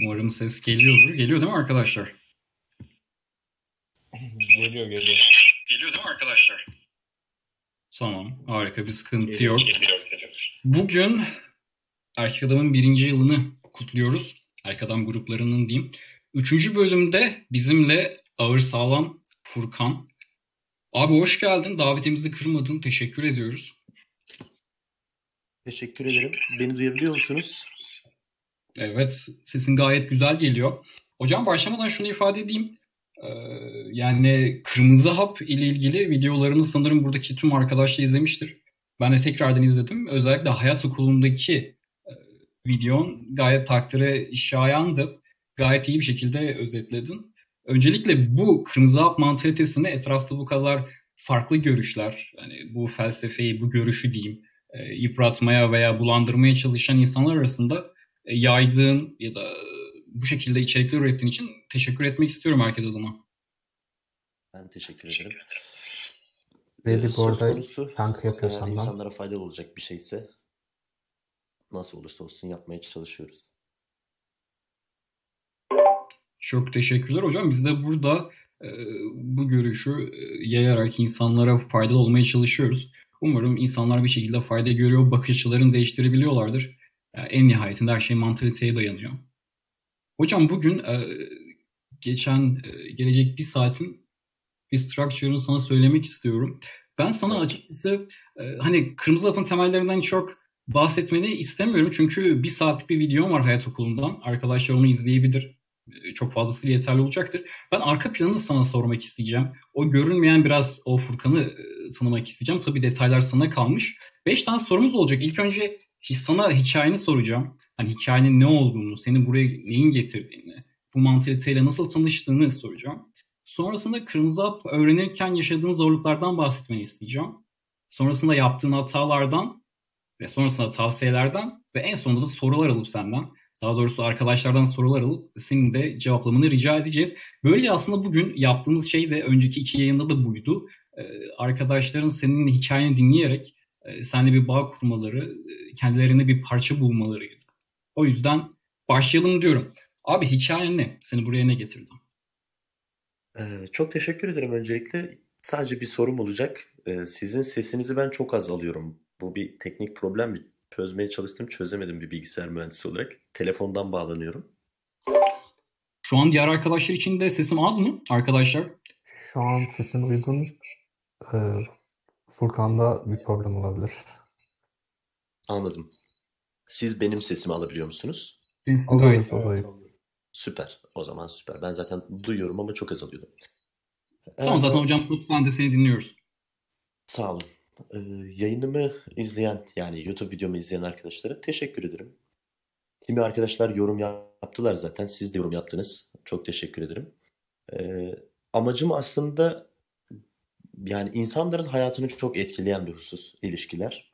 Umarım ses geliyordur. Geliyor değil mi arkadaşlar? Geliyor. Geliyor değil mi arkadaşlar? Tamam, harika, bir sıkıntı yok. Geliyor. Bugün Erkek Adam'ın 1. yılını kutluyoruz. Erkek Adam gruplarının diyeyim. 3. bölümde bizimle Ağırsağlam Furkan. Abi hoş geldin. Davetimizi kırmadın. Teşekkür ediyoruz. Teşekkür ederim. Beni duyabiliyor musunuz? Evet. Sesin gayet güzel geliyor. Hocam başlamadan şunu ifade edeyim. Yani Kırmızı Hap ile ilgili videolarımı sanırım buradaki tüm arkadaşlar izlemiştir. Ben de tekrardan izledim. Özellikle Hayat Okulu'ndaki videon gayet takdire şayandı. Gayet iyi bir şekilde özetledin. Öncelikle bu Kırmızı Hap mantalitesini etrafta bu kadar farklı görüşler, yani bu felsefeyi, bu görüşü diyeyim, yıpratmaya veya bulandırmaya çalışan insanlar arasında yaydığın ya da bu şekilde içerikler ürettiğin için teşekkür etmek istiyorum herkes adına. Ben teşekkür ederim. Ve bu arada tank yapıyorsan insanlara faydalı olacak bir şeyse nasıl olursa olsun yapmaya çalışıyoruz. Çok teşekkürler hocam. Biz de burada bu görüşü yayarak insanlara faydalı olmaya çalışıyoruz. Umarım insanlar bir şekilde fayda görüyor, bakış açılarını değiştirebiliyorlardır. En nihayetinde her şey mantaliteye dayanıyor. Hocam bugün gelecek bir saatin bir structure'ını sana söylemek istiyorum. Ben sana açıkçası hani Kırmızı Hap'ın temellerinden çok bahsetmeni istemiyorum. Çünkü bir saatlik bir videom var Hayat Okulu'ndan. Arkadaşlar onu izleyebilir. Çok fazlasıyla yeterli olacaktır. Ben arka planını sana sormak isteyeceğim. O görünmeyen biraz o Furkan'ı tanımak isteyeceğim. Tabii detaylar sana kalmış. 5 tane sorumuz olacak. İlk önce sana hikayeni soracağım. Hani hikayenin ne olduğunu, seni buraya neyin getirdiğini, bu mantaliteyle nasıl tanıştığını soracağım. Sonrasında Kırmızı Hap öğrenirken yaşadığın zorluklardan bahsetmeni isteyeceğim. Sonrasında yaptığın hatalardan ve sonrasında tavsiyelerden ve en sonunda da sorular alıp senden, daha doğrusu arkadaşlardan sorular alıp senin de cevaplamanı rica edeceğiz. Böylece aslında bugün yaptığımız şey de önceki 2 yayında da buydu. Arkadaşların senin hikayeni dinleyerek seninle bir bağ kurmaları, kendilerine bir parça bulmalarıydı. O yüzden başlayalım diyorum. Abi hikayen ne? Seni buraya ne getirdi? Çok teşekkür ederim öncelikle. Sadece bir sorum olacak. Sizin sesinizi ben çok az alıyorum. Bu bir teknik problem mi? Çözmeye çalıştım, çözemedim bir bilgisayar mühendisi olarak. Telefondan bağlanıyorum. Şu an diğer arkadaşlar için de sesim az mı arkadaşlar? Şu an sesim uygun. Furkan'da bir problem olabilir. Anladım. Siz benim sesimi alabiliyor musunuz? Alıyoruz. Süper. O zaman süper. Ben zaten duyuyorum ama çok az alıyordum. Tamam zaten hocam sen de seni dinliyoruz. Sağ olun. Yayınımı izleyen, yani YouTube videomu izleyen arkadaşlara teşekkür ederim. Kimi arkadaşlar yorum yaptılar zaten. Siz de yorum yaptınız. Çok teşekkür ederim. Amacım aslında yani insanların hayatını çok etkileyen bir husus ilişkiler.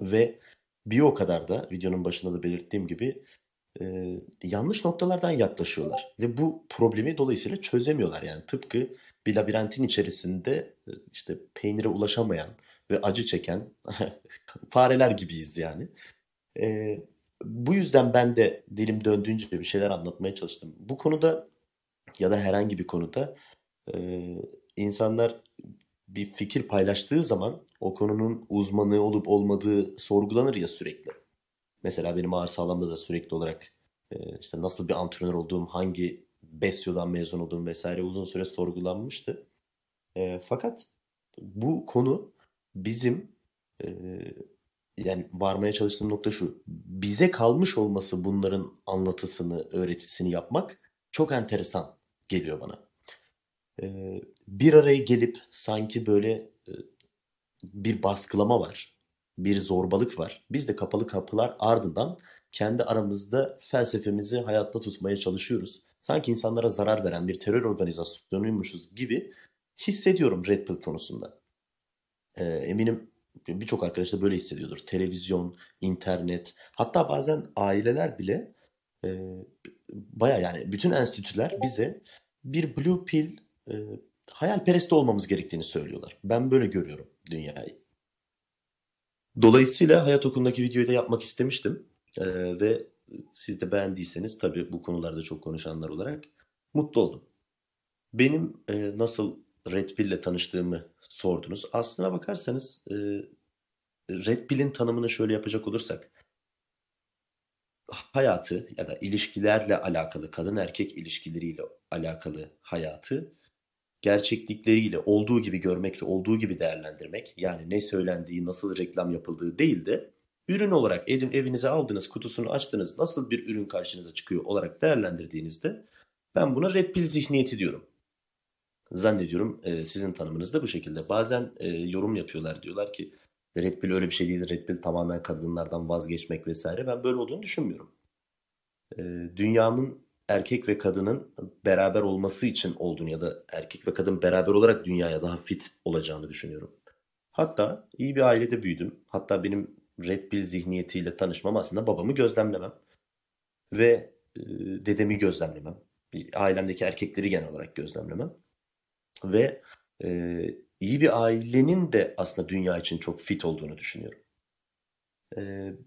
Ve bir o kadar da videonun başında da belirttiğim gibi yanlış noktalardan yaklaşıyorlar. Ve bu problemi dolayısıyla çözemiyorlar. Yani tıpkı bir labirentin içerisinde işte peynire ulaşamayan ve acı çeken fareler gibiyiz yani. Bu yüzden ben de dilim döndüğünce bir şeyler anlatmaya çalıştım. Bu konuda ya da herhangi bir konuda insanlar bir fikir paylaştığı zaman o konunun uzmanı olup olmadığı sorgulanır ya sürekli. Mesela benim Ağırsağlam'da da sürekli olarak işte nasıl bir antrenör olduğum, hangi BESYO'dan mezun olduğum vesaire uzun süre sorgulanmıştı. Fakat bu konu bizim yani varmaya çalıştığım nokta şu. Bize kalmış olması bunların anlatısını, öğretisini yapmak çok enteresan geliyor bana. Bir araya gelip sanki böyle bir baskılama var. Bir zorbalık var. Biz de kapalı kapılar ardından kendi aramızda felsefemizi hayatta tutmaya çalışıyoruz. Sanki insanlara zarar veren bir terör organizasyonuymuşuz gibi hissediyorum Red Pill konusunda. Eminim birçok arkadaş da böyle hissediyordur. Televizyon, internet, hatta bazen aileler bile bayağı yani bütün enstitüler bize bir Blue Pill hayalperest olmamız gerektiğini söylüyorlar. Ben böyle görüyorum dünyayı. Dolayısıyla Hayat Okulu'ndaki videoyu da yapmak istemiştim. Ve Siz de beğendiyseniz tabii bu konularda çok konuşanlar olarak mutlu oldum. Benim nasıl Red Pill ile tanıştığımı sordunuz. Aslına bakarsanız Red Pill'in tanımını şöyle yapacak olursak, hayatı ya da ilişkilerle alakalı, kadın erkek ilişkileriyle alakalı hayatı gerçeklikleriyle olduğu gibi görmek ve olduğu gibi değerlendirmek. Yani ne söylendiği, nasıl reklam yapıldığı değil de ürün olarak evinize aldınız, kutusunu açtınız, nasıl bir ürün karşınıza çıkıyor olarak değerlendirdiğinizde ben buna Red Pill zihniyeti diyorum. Zannediyorum sizin tanımınız da bu şekilde. Bazen yorum yapıyorlar, diyorlar ki Red Pill öyle bir şey değil, Red Pill tamamen kadınlardan vazgeçmek vesaire. Ben böyle olduğunu düşünmüyorum. Dünyanın erkek ve kadının beraber olması için olduğunu ya da erkek ve kadın beraber olarak dünyaya daha fit olacağını düşünüyorum. Hatta iyi bir ailede büyüdüm. Hatta benim Red Pill zihniyetiyle tanışmam aslında babamı gözlemlemem ve dedemi gözlemlemem. Ailemdeki erkekleri genel olarak gözlemlemem. Ve iyi bir ailenin de aslında dünya için çok fit olduğunu düşünüyorum.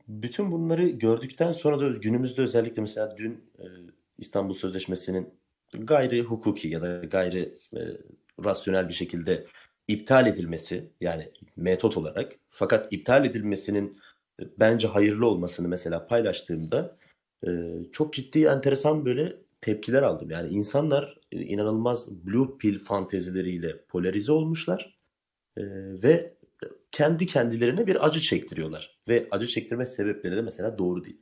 Bütün bunları gördükten sonra da günümüzde özellikle mesela dün İstanbul Sözleşmesi'nin gayri hukuki ya da gayri rasyonel bir şekilde iptal edilmesi, yani metot olarak, fakat iptal edilmesinin bence hayırlı olmasını mesela paylaştığımda çok ciddi enteresan böyle tepkiler aldım. Yani insanlar inanılmaz Blue Pill fantezileriyle polarize olmuşlar ve kendi kendilerine bir acı çektiriyorlar. Ve acı çektirme sebepleri de mesela doğru değil.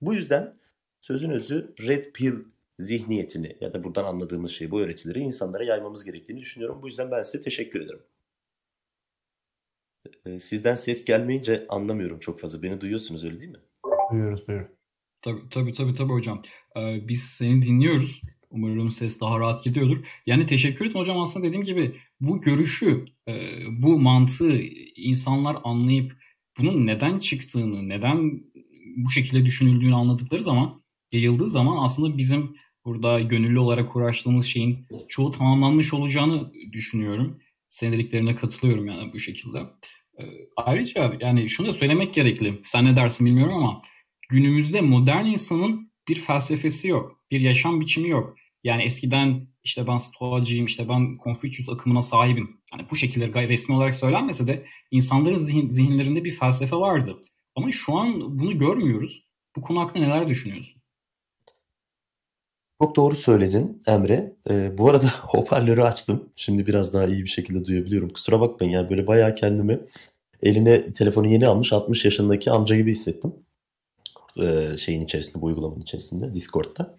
Bu yüzden sözün özü Red Pill zihniyetini ya da buradan anladığımız şey, bu öğretileri insanlara yaymamız gerektiğini düşünüyorum. Bu yüzden ben size teşekkür ederim. Sizden ses gelmeyince anlamıyorum çok fazla. Beni duyuyorsunuz öyle değil mi? Duyuyoruz. Tabii hocam. Biz seni dinliyoruz. Umarım ses daha rahat gidiyordur. Yani teşekkür ederim hocam. Aslında dediğim gibi bu görüşü, bu mantığı insanlar anlayıp bunun neden çıktığını, neden bu şekilde düşünüldüğünü anladıkları zaman, yayıldığı zaman aslında bizim burada gönüllü olarak uğraştığımız şeyin çoğu tamamlanmış olacağını düşünüyorum. Senin dediklerine katılıyorum yani bu şekilde. Ayrıca yani şunu da söylemek gerekli. Sen ne dersin bilmiyorum ama günümüzde modern insanın bir felsefesi yok. Bir yaşam biçimi yok. Yani eskiden işte ben stoacıyım, işte ben Konfüçyüs akımına sahibim. Yani bu şekilde resmi olarak söylenmese de insanların zihinlerinde bir felsefe vardı. Ama şu an bunu görmüyoruz. Bu konu hakkında neler düşünüyorsun? Çok doğru söyledin Emre. Bu arada hoparlörü açtım. Şimdi biraz daha iyi bir şekilde duyabiliyorum. Kusura bakmayın yani böyle bayağı kendimi eline telefonu yeni almış 60 yaşındaki amca gibi hissettim. Şeyin içerisinde, bu uygulamanın içerisinde, Discord'da.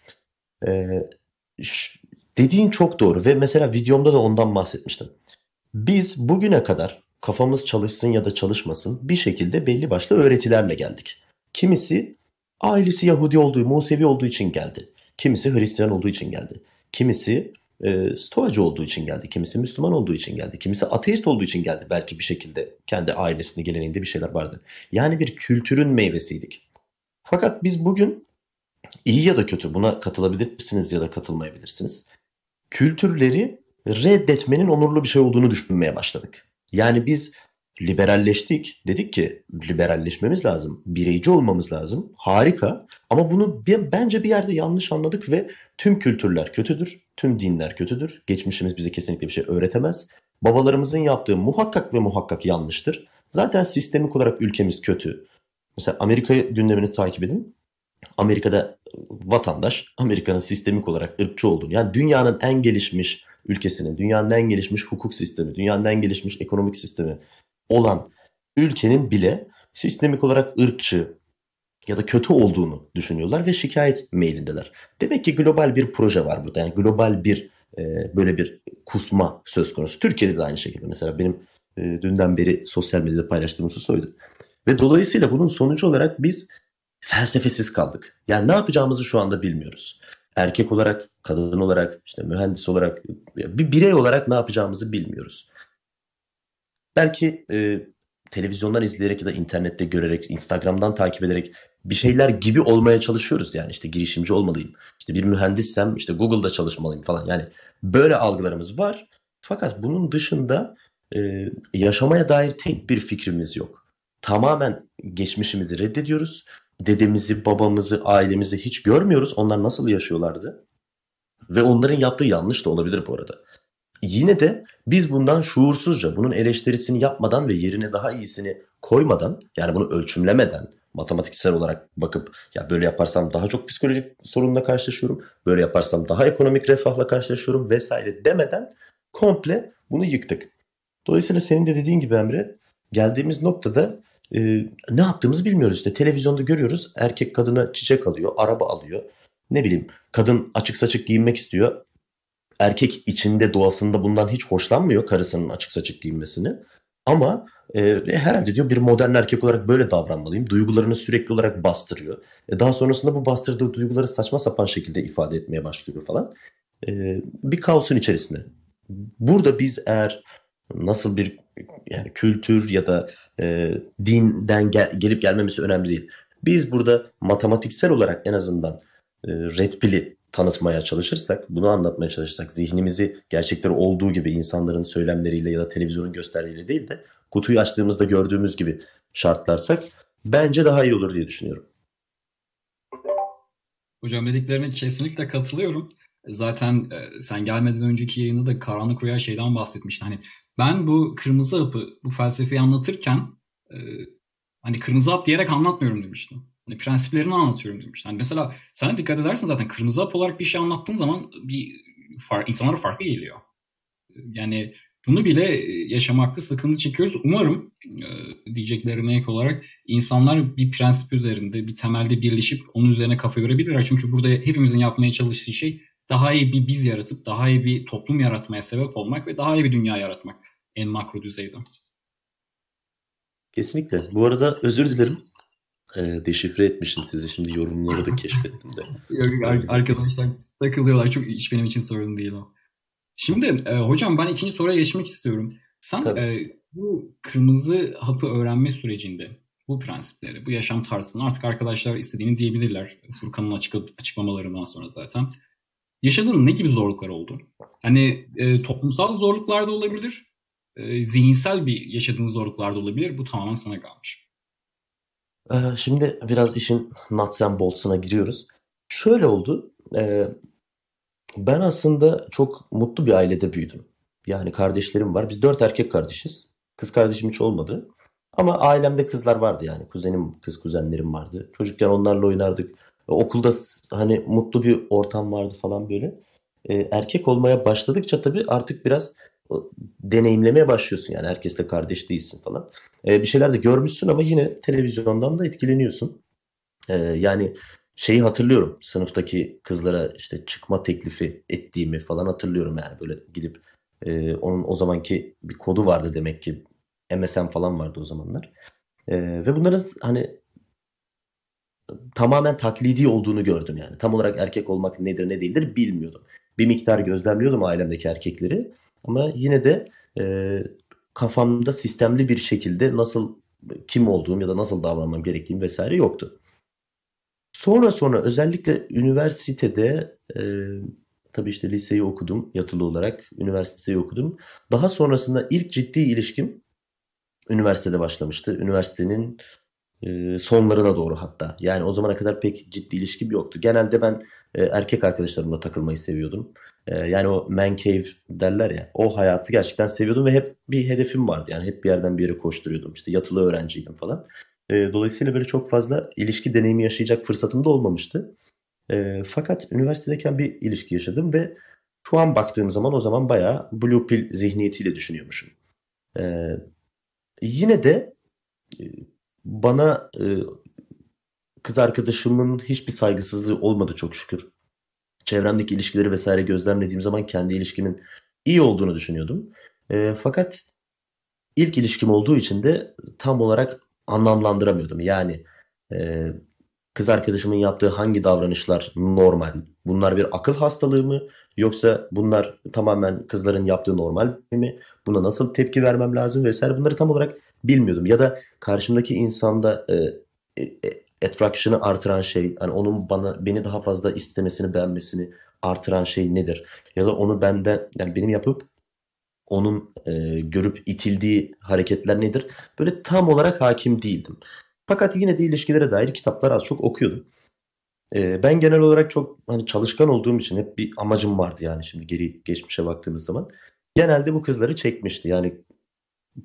Dediğin çok doğru ve mesela videomda da ondan bahsetmiştim. Biz bugüne kadar kafamız çalışsın ya da çalışmasın bir şekilde belli başlı öğretilerle geldik. Kimisi ailesi Yahudi olduğu, Musevi olduğu için geldi. Kimisi Hristiyan olduğu için geldi. Kimisi Stoacı olduğu için geldi. Kimisi Müslüman olduğu için geldi. Kimisi ateist olduğu için geldi. Belki bir şekilde kendi ailesinde, geleneğinde bir şeyler vardı. Yani bir kültürün meyvesiydik. Fakat biz bugün iyi ya da kötü, buna katılabilirsiniz ya da katılmayabilirsiniz, kültürleri reddetmenin onurlu bir şey olduğunu düşünmeye başladık. Yani biz liberalleştik. Dedik ki liberalleşmemiz lazım. Bireyci olmamız lazım. Harika. Ama bunu bence bir yerde yanlış anladık ve tüm kültürler kötüdür. Tüm dinler kötüdür. Geçmişimiz bize kesinlikle bir şey öğretemez. Babalarımızın yaptığı muhakkak ve muhakkak yanlıştır. Zaten sistemik olarak ülkemiz kötü. Mesela Amerika gündemini takip edin. Amerika'da vatandaş Amerika'nın sistemik olarak ırkçı olduğunu, yani dünyanın en gelişmiş ülkesinin, dünyanın en gelişmiş hukuk sistemi, dünyanın en gelişmiş ekonomik sistemi olan ülkenin bile sistemik olarak ırkçı ya da kötü olduğunu düşünüyorlar ve şikayet meylindeler. Demek ki global bir proje var burada. Yani global bir böyle bir kusma söz konusu. Türkiye'de de aynı şekilde. Mesela benim dünden beri sosyal medyada paylaştığım husus oydu. Ve dolayısıyla bunun sonucu olarak biz felsefesiz kaldık. Yani ne yapacağımızı şu anda bilmiyoruz. Erkek olarak, kadın olarak, işte mühendis olarak, bir birey olarak ne yapacağımızı bilmiyoruz. Belki televizyondan izleyerek ya da internette görerek, Instagram'dan takip ederek bir şeyler gibi olmaya çalışıyoruz. Yani işte girişimci olmalıyım, işte bir mühendissem işte Google'da çalışmalıyım falan. Yani böyle algılarımız var. Fakat bunun dışında yaşamaya dair tek bir fikrimiz yok. Tamamen geçmişimizi reddediyoruz. dedemizi, babamızı, ailemizi hiç görmüyoruz. Onlar nasıl yaşıyorlardı? Ve onların yaptığı yanlış da olabilir bu arada. Yine de biz bundan şuursuzca, bunun eleştirisini yapmadan ve yerine daha iyisini koymadan, yani bunu ölçümlemeden, matematiksel olarak bakıp ya böyle yaparsam daha çok psikolojik sorunla karşılaşıyorum, böyle yaparsam daha ekonomik refahla karşılaşıyorum vesaire demeden komple bunu yıktık. Dolayısıyla senin de dediğin gibi Emre, geldiğimiz noktada ne yaptığımızı bilmiyoruz işte. Televizyonda görüyoruz, erkek kadına çiçek alıyor, araba alıyor. Ne bileyim, kadın açık saçık giyinmek istiyor. Erkek içinde, doğasında bundan hiç hoşlanmıyor, karısının açık saçık giyinmesini. Ama herhalde diyor bir modern erkek olarak böyle davranmalıyım. Duygularını sürekli olarak bastırıyor. Daha sonrasında bu bastırdığı duyguları saçma sapan şekilde ifade etmeye başlıyor falan. Bir kaosun içerisinde. Burada biz eğer nasıl bir yani kültür ya da dinden gelip gelmemesi önemli değil. Biz burada matematiksel olarak en azından Red Pill'i tanıtmaya çalışırsak, bunu anlatmaya çalışırsak, zihnimizi gerçekleri olduğu gibi insanların söylemleriyle ya da televizyonun gösterdiğiyle değil de kutuyu açtığımızda gördüğümüz gibi şartlarsak bence daha iyi olur diye düşünüyorum. Hocam dediklerine kesinlikle katılıyorum. Zaten sen gelmeden önceki yayında da Karanlık Rüya şeyden bahsetmiştin. Hani ben bu Kırmızı Hap'ı, bu felsefeyi anlatırken hani Kırmızı Hap diyerek anlatmıyorum demiştim. Hani prensiplerini anlatıyorum demiştim. Hani mesela sen dikkat edersen zaten Kırmızı Hap olarak bir şey anlattığın zaman insanlara farklı geliyor. Yani bunu bile yaşamakta sıkıntı çekiyoruz. Umarım diyeceklerime ek olarak insanlar bir prensip üzerinde, bir temelde birleşip onun üzerine kafa görebilirler. Çünkü burada hepimizin yapmaya çalıştığı şey daha iyi bir biz yaratıp, daha iyi bir toplum yaratmaya sebep olmak ve daha iyi bir dünya yaratmak en makro düzeyde. Kesinlikle. Bu arada özür dilerim. Deşifre etmişim sizi. Şimdi yorumları da keşfettim de. Arkadaşlar takılıyorlar. Çok hiç benim için sorun değil o. Şimdi hocam ben ikinci soruya geçmek istiyorum. Sen bu Kırmızı Hap'ı öğrenme sürecinde bu prensipleri, bu yaşam tarzını artık arkadaşlar istediğini diyebilirler. Furkan'ın açıklamalarından sonra zaten. Yaşadığın ne gibi zorluklar oldu? Hani toplumsal zorluklar da olabilir, zihinsel bir yaşadığın zorluklar da olabilir. Bu tamamen sana kalmış. Şimdi biraz işin nuts and bolts'una giriyoruz. Şöyle oldu, ben aslında çok mutlu bir ailede büyüdüm. Yani kardeşlerim var, biz 4 erkek kardeşiz. Kız kardeşim hiç olmadı. Ama ailemde kızlar vardı yani, kuzenim, kız kuzenlerim vardı. Çocukken onlarla oynardık. Okulda hani mutlu bir ortam vardı falan böyle. Erkek olmaya başladıkça tabii artık biraz deneyimlemeye başlıyorsun. Yani herkesle kardeş değilsin falan. Bir şeyler de görmüşsün ama yine televizyondan da etkileniyorsun. Yani şeyi hatırlıyorum. Sınıftaki kızlara işte çıkma teklifi ettiğimi falan hatırlıyorum. Yani böyle gidip onun o zamanki bir kodu vardı demek ki. MSN falan vardı o zamanlar. Ve bunların hani tamamen taklidi olduğunu gördüm yani. Tam olarak erkek olmak nedir ne değildir bilmiyordum. Bir miktar gözlemliyordum ailemdeki erkekleri. Ama yine de kafamda sistemli bir şekilde nasıl kim olduğum ya da nasıl davranmam gerektiğim vesaire yoktu. Sonra özellikle üniversitede tabii işte liseyi okudum yatılı olarak. Üniversiteyi okudum. Daha sonrasında ilk ciddi ilişkim üniversitede başlamıştı. Üniversitenin sonlarına doğru hatta. Yani o zamana kadar pek ciddi ilişkim yoktu. Genelde ben erkek arkadaşlarımla takılmayı seviyordum. Yani o man cave derler ya. O hayatı gerçekten seviyordum ve hep bir hedefim vardı. Yani hep bir yerden bir yere koşturuyordum. İşte yatılı öğrenciydim falan. Dolayısıyla böyle çok fazla ilişki deneyimi yaşayacak fırsatım da olmamıştı. Fakat üniversitedeyken bir ilişki yaşadım ve şu an baktığım zaman o zaman bayağı Blue Pill zihniyetiyle düşünüyormuşum. Yine de bana kız arkadaşımın hiçbir saygısızlığı olmadı çok şükür. Çevremdeki ilişkileri vesaire gözlemlediğim zaman kendi ilişkimin iyi olduğunu düşünüyordum. Fakat ilk ilişkim olduğu için de tam olarak anlamlandıramıyordum. Yani kız arkadaşımın yaptığı hangi davranışlar normal? Bunlar bir akıl hastalığı mı? Yoksa bunlar tamamen kızların yaptığı normal mi? Buna nasıl tepki vermem lazım vesaire, bunları tam olarak bilmiyordum. Ya da karşımdaki insanda attraction'ı artıran şey, yani onun beni daha fazla istemesini, beğenmesini artıran şey nedir? Ya da onu benden, yani benim yapıp onun görüp itildiği hareketler nedir? Böyle tam olarak hakim değildim. Fakat yine de ilişkilere dair kitaplar az çok okuyordum. Ben genel olarak çok hani çalışkan olduğum için hep bir amacım vardı yani şimdi geri geçmişe baktığımız zaman. Genelde bu kızları çekmişti. Yani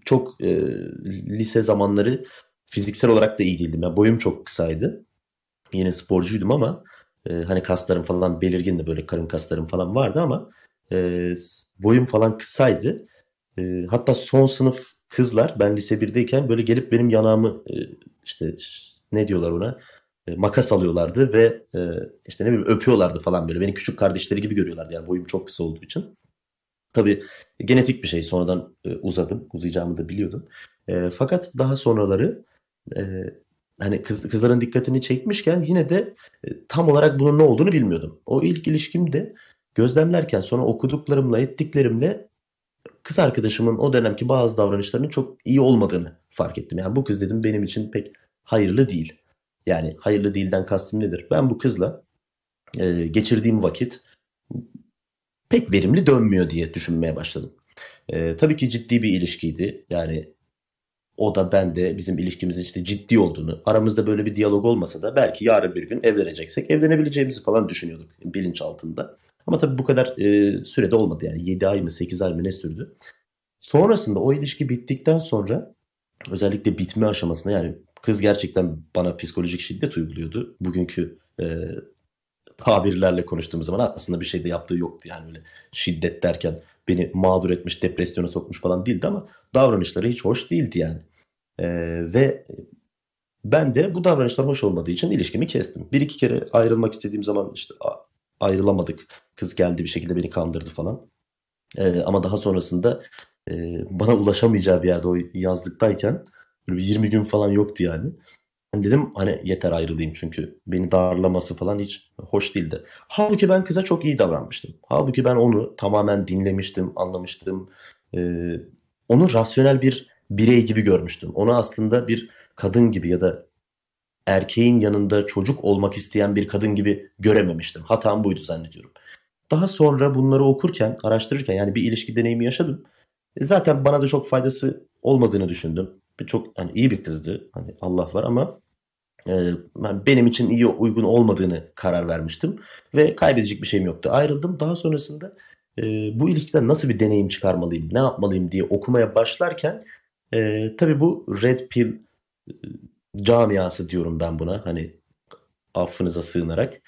çok lise zamanları fiziksel olarak da iyi değildim. Yani boyum çok kısaydı. Yine sporcuydum ama hani kaslarım falan belirgindi, böyle karın kaslarım falan vardı ama boyum falan kısaydı. Hatta son sınıf kızlar ben lise 1'deyken böyle gelip benim yanağımı işte ne diyorlar ona, makas alıyorlardı ve işte ne bileyim öpüyorlardı falan böyle. Beni küçük kardeşleri gibi görüyorlardı yani boyum çok kısa olduğu için. Tabii genetik bir şey, sonradan uzayacağımı da biliyordum. Fakat daha sonraları hani kızların dikkatini çekmişken yine de tam olarak bunun ne olduğunu bilmiyordum. O ilk ilişkimde gözlemlerken sonra okuduklarımla ettiklerimle kız arkadaşımın o dönemki bazı davranışlarının çok iyi olmadığını fark ettim. Yani bu kız dedim benim için pek hayırlı değil. Yani hayırlı değilden kastım nedir? Ben bu kızla geçirdiğim vakit pek verimli dönmüyor diye düşünmeye başladım. Tabii ki ciddi bir ilişkiydi. Yani o da ben de bizim ilişkimizin işte ciddi olduğunu, aramızda böyle bir diyalog olmasa da belki yarın bir gün evleneceksek evlenebileceğimizi falan düşünüyorduk bilinç altında. Ama tabii bu kadar sürede olmadı yani 7 ay mı 8 ay mı ne sürdü. Sonrasında o ilişki bittikten sonra özellikle bitme aşamasında yani kız gerçekten bana psikolojik şiddet uyguluyordu. Bugünkü tabirlerle konuştuğum zaman aslında bir şey de yaptığı yoktu yani öyle şiddet derken beni mağdur etmiş, depresyona sokmuş falan değildi ama davranışları hiç hoş değildi yani. Ve ben de bu davranışlar hoş olmadığı için ilişkimi kestim. Bir iki kere ayrılmak istediğim zaman işte ayrılamadık. Kız geldi bir şekilde beni kandırdı falan. Ama daha sonrasında bana ulaşamayacağı bir yerde o yazlıktayken böyle 20 gün falan yoktu yani. Ben dedim hani yeter ayrılayım çünkü beni darlaması falan hiç hoş değildi. Halbuki ben kıza çok iyi davranmıştım. Halbuki ben onu tamamen dinlemiştim, anlamıştım. Onu rasyonel bir birey gibi görmüştüm. Onu aslında bir kadın gibi ya da erkeğin yanında çocuk olmak isteyen bir kadın gibi görememiştim. Hatam buydu zannediyorum. Daha sonra bunları okurken, araştırırken yani bir ilişki deneyimi yaşadım. Zaten bana da çok faydası olmadığını düşündüm. Çok hani iyi bir kızdı. Hani Allah var ama benim için iyi uygun olmadığını karar vermiştim. Ve kaybedecek bir şeyim yoktu. Ayrıldım. Daha sonrasında bu ilişkiden nasıl bir deneyim çıkarmalıyım, ne yapmalıyım diye okumaya başlarken tabii bu Red Pill camiası diyorum ben buna. Hani affınıza sığınarak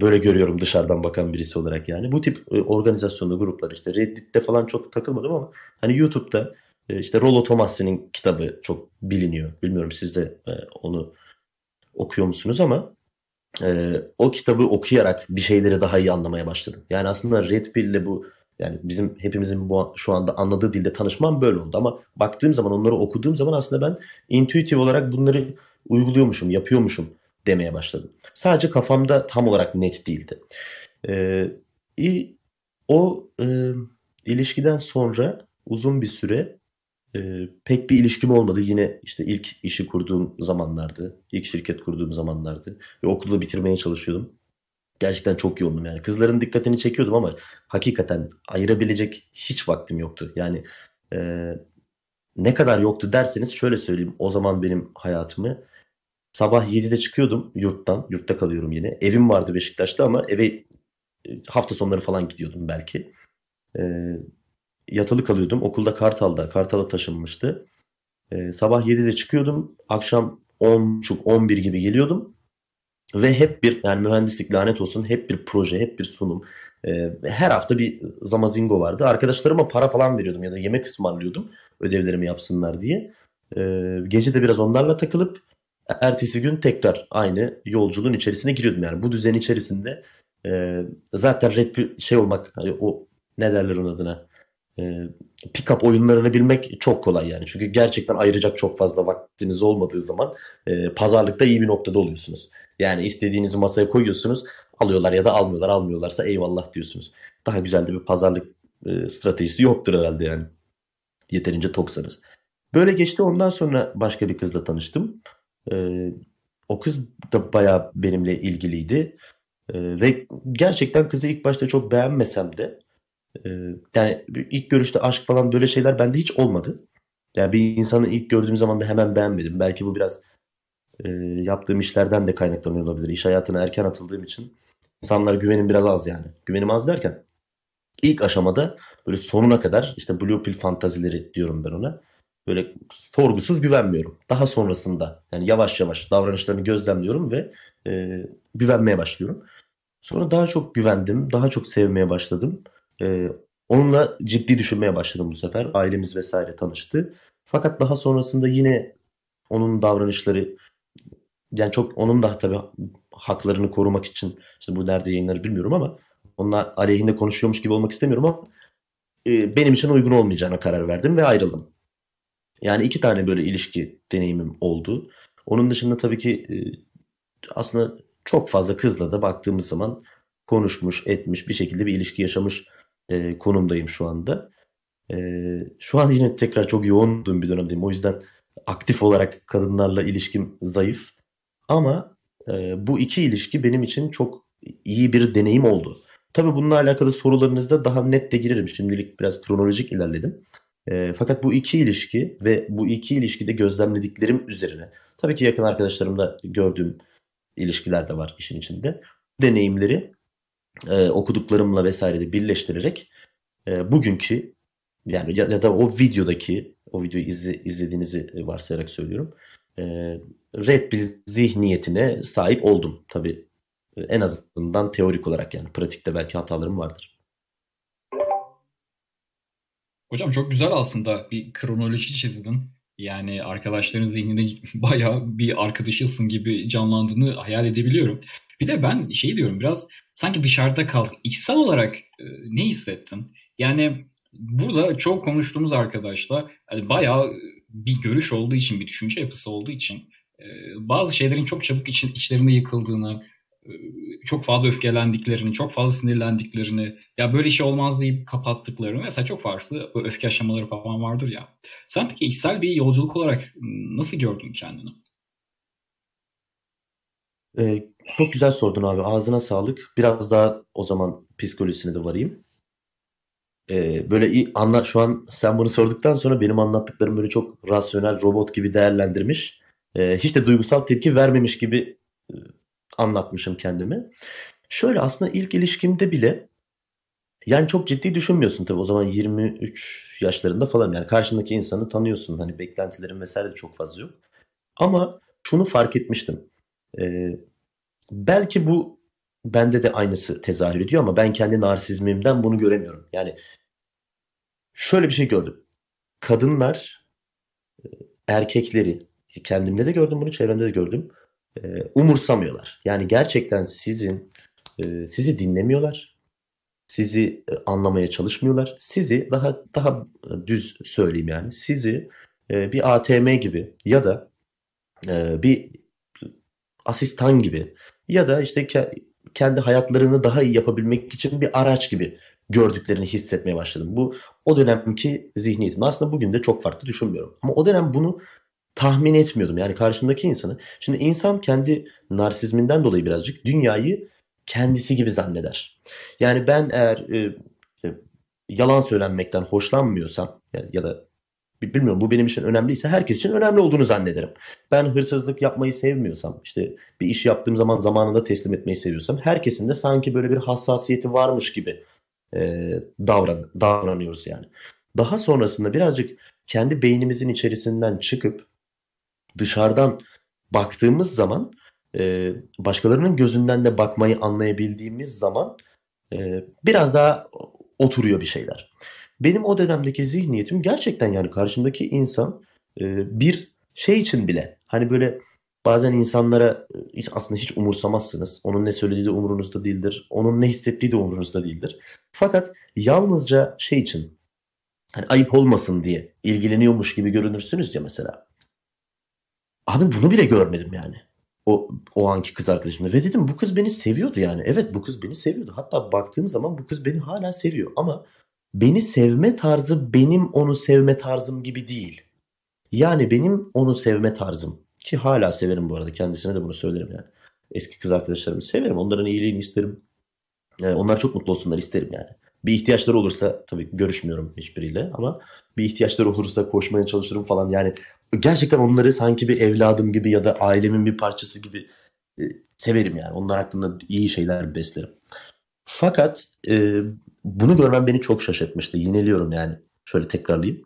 böyle görüyorum dışarıdan bakan birisi olarak yani. Bu tip organizasyonlu gruplar işte Reddit'te falan çok takılmadım ama hani YouTube'da İşte Rollo Tomassi'nin kitabı çok biliniyor. Bilmiyorum siz de onu okuyor musunuz ama o kitabı okuyarak bir şeyleri daha iyi anlamaya başladım. Yani aslında Red Pill'le bu yani bizim hepimizin bu şu anda anladığı dilde tanışmam böyle oldu ama baktığım zaman onları okuduğum zaman aslında ben intuitif olarak bunları uyguluyormuşum, yapıyormuşum demeye başladım. Sadece kafamda tam olarak net değildi. İlişkiden sonra uzun bir süre pek bir ilişkim olmadı. Yine işte ilk işi kurduğum zamanlardı. İlk şirket kurduğum zamanlardı. Ve okulu bitirmeye çalışıyordum. Gerçekten çok yoğundum yani. Kızların dikkatini çekiyordum ama hakikaten ayırabilecek hiç vaktim yoktu. Yani ne kadar yoktu derseniz şöyle söyleyeyim. O zaman benim hayatımı sabah 7'de çıkıyordum yurttan. Yurtta kalıyorum yine. Evim vardı Beşiktaş'ta ama eve hafta sonları falan gidiyordum belki. Yatılı kalıyordum. Okulda Kartal'da. Kartal'a taşınmıştı. Sabah 7'de çıkıyordum. Akşam 10.30-11 gibi geliyordum. Ve hep bir yani mühendislik lanet olsun. Hep bir proje, hep bir sunum. Her hafta bir zamazingo vardı. Arkadaşlarıma para falan veriyordum ya da yemek ısmarlıyordum. Ödevlerimi yapsınlar diye. Gece de biraz onlarla takılıp ertesi gün tekrar aynı yolculuğun içerisine giriyordum. Yani bu düzen içerisinde zaten şey olmak hani o ne derler onun adına? Pick-up oyunlarını bilmek çok kolay yani. Çünkü gerçekten ayıracak çok fazla vaktiniz olmadığı zaman pazarlıkta iyi bir noktada oluyorsunuz. Yani istediğinizi masaya koyuyorsunuz. Alıyorlar ya da almıyorlar. Almıyorlarsa eyvallah diyorsunuz. Daha güzel de bir pazarlık stratejisi yoktur herhalde yani. Yeterince toksanız. Böyle geçti. Ondan sonra başka bir kızla tanıştım. O kız da bayağı benimle ilgiliydi. Ve gerçekten kızı ilk başta çok beğenmesem de yani ilk görüşte aşk falan böyle şeyler bende hiç olmadı. Yani bir insanı ilk gördüğüm zaman da hemen beğenmedim. Belki bu biraz yaptığım işlerden de kaynaklanıyor olabilir. İş hayatına erken atıldığım için insanlara güvenim biraz az yani. Güvenim az derken ilk aşamada böyle sonuna kadar işte Blue Pill fantazileri diyorum ben ona. Böyle sorgusuz güvenmiyorum. Daha sonrasında yani yavaş yavaş davranışlarını gözlemliyorum ve güvenmeye başlıyorum. Sonra daha çok güvendim, daha çok sevmeye başladım. Onunla ciddi düşünmeye başladım bu sefer. Ailemiz vesaire tanıştı. Fakat daha sonrasında yine onun davranışları, yani çok onun da tabii haklarını korumak için, işte bu nerede yayınları bilmiyorum ama onlar aleyhinde konuşuyormuş gibi olmak istemiyorum ama benim için uygun olmayacağına karar verdim ve ayrıldım. Yani 2 tane böyle ilişki deneyimim oldu. Onun dışında tabii ki aslında çok fazla kızla da baktığımız zaman konuşmuş, etmiş, bir şekilde bir ilişki yaşamış konumdayım şu anda. Şu an yine tekrar çok yoğun olduğum bir dönemdeyim. O yüzden aktif olarak kadınlarla ilişkim zayıf. Ama bu 2 ilişki benim için çok iyi bir deneyim oldu. Tabii bununla alakalı sorularınızda daha net de girerim. Şimdilik biraz kronolojik ilerledim. Fakat bu 2 ilişki ve bu 2 ilişkide gözlemlediklerim üzerine, tabii ki yakın arkadaşlarımda gördüğüm ilişkiler de var işin içinde. Deneyimleri okuduklarımla vesaire de birleştirerek bugünkü, yani ya da o videodaki, o videoyu izlediğinizi varsayarak söylüyorum. Red Pill zihniyetine sahip oldum. Tabii en azından teorik olarak, yani pratikte belki hatalarım vardır. Hocam çok güzel aslında bir kronoloji çizdin. Yani arkadaşların zihninde bayağı bir arkadaşısın gibi canlandığını hayal edebiliyorum. Bir de ben şey diyorum, biraz sanki dışarıda kal. İçsel olarak ne hissettin? Yani burada çok konuştuğumuz arkadaşla yani bayağı bir görüş olduğu için, bir düşünce yapısı olduğu için bazı şeylerin çok çabuk içlerinde yıkıldığını, çok fazla öfkelendiklerini, çok fazla sinirlendiklerini, ya böyle şey olmaz deyip kapattıklarını, mesela çok farklı öfke aşamaları falan vardır ya. Sen peki içsel bir yolculuk olarak nasıl gördün kendini? Çok güzel sordun abi. Ağzına sağlık. Biraz daha o zaman psikolojisine de varayım. Böyle iyi anlat. Şu an sen bunu sorduktan sonra benim anlattıklarım böyle çok rasyonel, robot gibi değerlendirmiş. Hiç de duygusal tepki vermemiş gibi anlatmışım kendimi. Şöyle, aslında ilk ilişkimde bile, yani çok ciddi düşünmüyorsun tabii, o zaman 23 yaşlarında falan, yani karşındaki insanı tanıyorsun, hani beklentilerin vesaire de çok fazla yok. Ama şunu fark etmiştim. Belki bu bende de aynısı tezahür ediyor ama ben kendi narsizmimden bunu göremiyorum. Yani şöyle bir şey gördüm. Kadınlar erkekleri, kendimde de gördüm bunu, çevremde de gördüm, umursamıyorlar. Yani gerçekten sizi dinlemiyorlar. Sizi anlamaya çalışmıyorlar. Sizi daha düz söyleyeyim yani. Sizi bir ATM gibi ya da bir asistan gibi ya da işte kendi hayatlarını daha iyi yapabilmek için bir araç gibi gördüklerini hissetmeye başladım. Bu o dönemki zihniyetim. Aslında bugün de çok farklı düşünmüyorum. Ama o dönem bunu tahmin etmiyordum. Yani karşımdaki insanı. Şimdi insan kendi narsizminden dolayı birazcık dünyayı kendisi gibi zanneder. Yani ben eğer yalan söylenmekten hoşlanmıyorsam ya da bilmiyorum, bu benim için önemliyse herkes için önemli olduğunu zannederim. Ben hırsızlık yapmayı sevmiyorsam, işte bir iş yaptığım zaman zamanında teslim etmeyi seviyorsam, herkesin de sanki böyle bir hassasiyeti varmış gibi davranıyoruz yani. Daha sonrasında birazcık kendi beynimizin içerisinden çıkıp dışarıdan baktığımız zaman, başkalarının gözünden de bakmayı anlayabildiğimiz zaman biraz daha oturuyor bir şeyler. Benim o dönemdeki zihniyetim gerçekten, yani karşımdaki insan bir şey için bile, hani böyle bazen insanlara aslında hiç umursamazsınız. Onun ne söylediği de umurunuzda değildir. Onun ne hissettiği de umurunuzda değildir. Fakat yalnızca şey için, hani ayıp olmasın diye ilgileniyormuş gibi görünürsünüz ya mesela. Abi bunu bile görmedim yani. O anki kız arkadaşımda. Ve dedim, bu kız beni seviyordu yani. Evet, bu kız beni seviyordu. Hatta baktığım zaman bu kız beni hala seviyor. Ama beni sevme tarzı benim onu sevme tarzım gibi değil. Yani benim onu sevme tarzım, ki hala severim bu arada, kendisine de bunu söylerim yani. Eski kız arkadaşlarımı severim. Onların iyiliğini isterim. Onlar çok mutlu olsunlar isterim yani. Bir ihtiyaçları olursa tabii görüşmüyorum hiçbiriyle ama bir ihtiyaçları olursa koşmaya çalışırım falan. Yani gerçekten onları sanki bir evladım gibi ya da ailemin bir parçası gibi severim yani. Onlar hakkında iyi şeyler beslerim. Fakat bunu görmem beni çok şaşırtmıştı. Yineliyorum yani. Şöyle tekrarlayayım.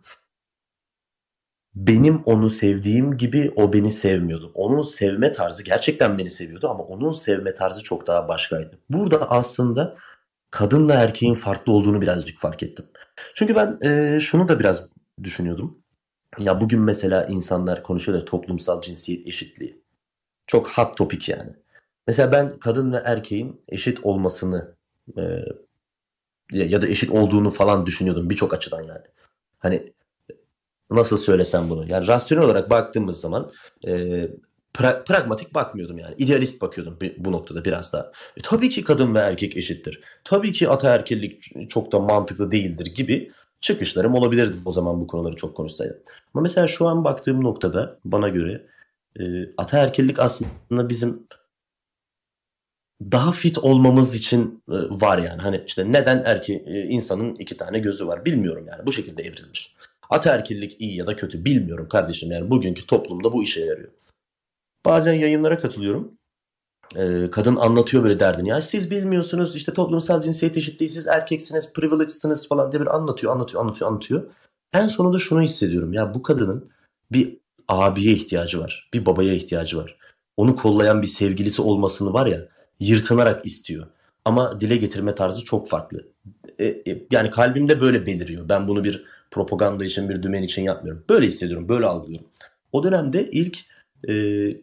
Benim onu sevdiğim gibi o beni sevmiyordu. Onun sevme tarzı gerçekten beni seviyordu ama onun sevme tarzı çok daha başkaydı. Burada aslında kadınla erkeğin farklı olduğunu birazcık fark ettim. Çünkü ben şunu da biraz düşünüyordum. Ya bugün mesela insanlar konuşuyor da toplumsal cinsiyet eşitliği. Çok hot topic yani. Mesela ben kadın ve erkeğin eşit olmasını ya da eşit olduğunu falan düşünüyordum birçok açıdan yani. Hani nasıl söylesem bunu? Yani rasyonel olarak baktığımız zaman pragmatik bakmıyordum yani. İdealist bakıyordum bu noktada biraz daha. Tabii ki kadın ve erkek eşittir. Tabii ki ataerkillik çok da mantıklı değildir gibi çıkışlarım olabilirdi o zaman bu konuları çok konuşsaydım. Ama mesela şu an baktığım noktada bana göre ataerkillik aslında bizim daha fit olmamız için var yani. Hani işte neden insanın iki tane gözü var bilmiyorum yani. Bu şekilde evrilmiş. Ataerkillik iyi ya da kötü bilmiyorum kardeşim. Yani bugünkü toplumda bu işe yarıyor. Bazen yayınlara katılıyorum. Kadın anlatıyor böyle derdini. Ya siz bilmiyorsunuz işte toplumsal cinsiyet eşitliği, siz erkeksiniz, privilegedsiniz falan diye böyle anlatıyor. En sonunda şunu hissediyorum. Ya bu kadının bir abiye ihtiyacı var. Bir babaya ihtiyacı var. Onu kollayan bir sevgilisi olmasını var ya yırtınarak istiyor. Ama dile getirme tarzı çok farklı. Yani kalbimde böyle beliriyor. Ben bunu bir propaganda için, bir dümen için yapmıyorum. Böyle hissediyorum, böyle algılıyorum. O dönemde ilk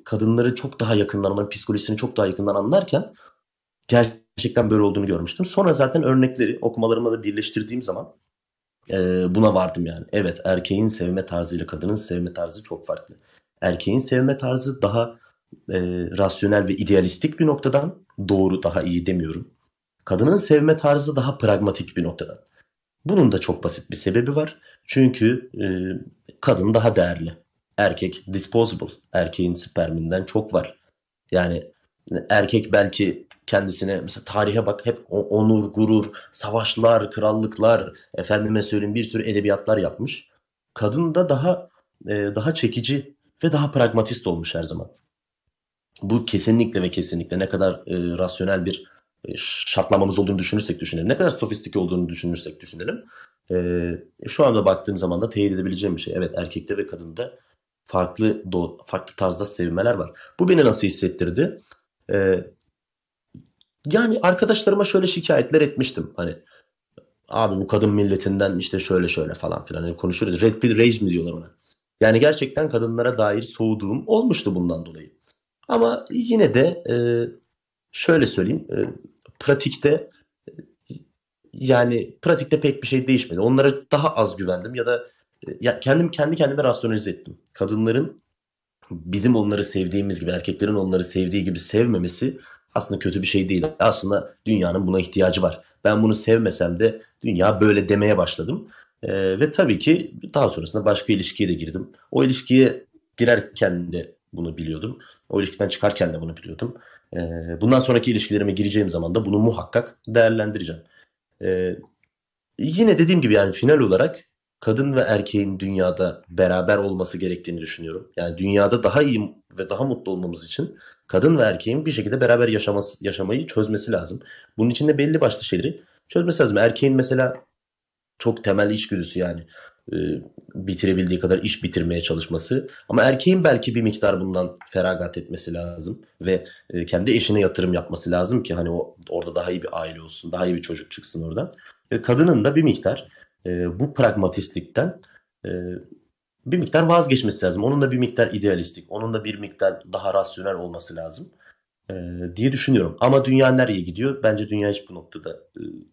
kadınları çok daha yakından, onların psikolojisini çok daha yakından anlarken gerçekten böyle olduğunu görmüştüm. Sonra zaten örnekleri okumalarımla da birleştirdiğim zaman buna vardım yani. Evet, erkeğin sevme tarzıyla kadının sevme tarzı çok farklı. Erkeğin sevme tarzı daha rasyonel ve idealistik bir noktadan, doğru, daha iyi demiyorum. Kadının sevme tarzı daha pragmatik bir noktadan. Bunun da çok basit bir sebebi var. Çünkü kadın daha değerli. Erkek disposable. Erkeğin sperminden çok var. Yani erkek belki kendisine, mesela tarihe bak, hep onur, gurur, savaşlar, krallıklar, efendime söyleyeyim bir sürü edebiyatlar yapmış. Kadın da daha çekici ve daha pragmatist olmuş her zaman. Bu kesinlikle ve kesinlikle ne kadar rasyonel bir şartlamamız olduğunu düşünürsek düşünelim. Ne kadar sofistike olduğunu düşünürsek düşünelim. Şu anda baktığım zaman da teyit edebileceğim bir şey. Evet, erkekte ve kadında farklı tarzda sevmeler var. Bu beni nasıl hissettirdi? Yani arkadaşlarıma şöyle şikayetler etmiştim. Hani abi bu kadın milletinden işte şöyle şöyle falan filan yani konuşuyoruz. Red Pill Rage mi diyorlar ona? Yani gerçekten kadınlara dair soğuduğum olmuştu bundan dolayı. Ama yine de şöyle söyleyeyim, pratikte pek bir şey değişmedi. Onlara daha az güvendim ya da kendi kendime rasyonalize ettim. Kadınların bizim onları sevdiğimiz gibi, erkeklerin onları sevdiği gibi sevmemesi aslında kötü bir şey değil. Aslında dünyanın buna ihtiyacı var. Ben bunu sevmesem de dünya böyle demeye başladım. Ve tabii ki daha sonrasında başka ilişkiye de girdim. O ilişkiye girerken de bunu biliyordum. O ilişkiden çıkarken de bunu biliyordum. Bundan sonraki ilişkilerime gireceğim zaman da bunu muhakkak değerlendireceğim. Yine dediğim gibi yani final olarak kadın ve erkeğin dünyada beraber olması gerektiğini düşünüyorum. Yani dünyada daha iyi ve daha mutlu olmamız için kadın ve erkeğin bir şekilde beraber yaşamayı çözmesi lazım. Bunun için de belli başlı şeyleri çözmesi lazım. Erkeğin mesela çok temel içgüdüsü yani bitirebildiği kadar iş bitirmeye çalışması. Ama erkeğin belki bir miktar bundan feragat etmesi lazım ve kendi eşine yatırım yapması lazım ki hani orada daha iyi bir aile olsun, daha iyi bir çocuk çıksın oradan. Kadının da bir miktar bu pragmatistlikten bir miktar vazgeçmesi lazım. Onun da bir miktar idealistik, onun da bir miktar daha rasyonel olması lazım diye düşünüyorum. Ama dünya nereye gidiyor? Bence dünya hiç bu noktada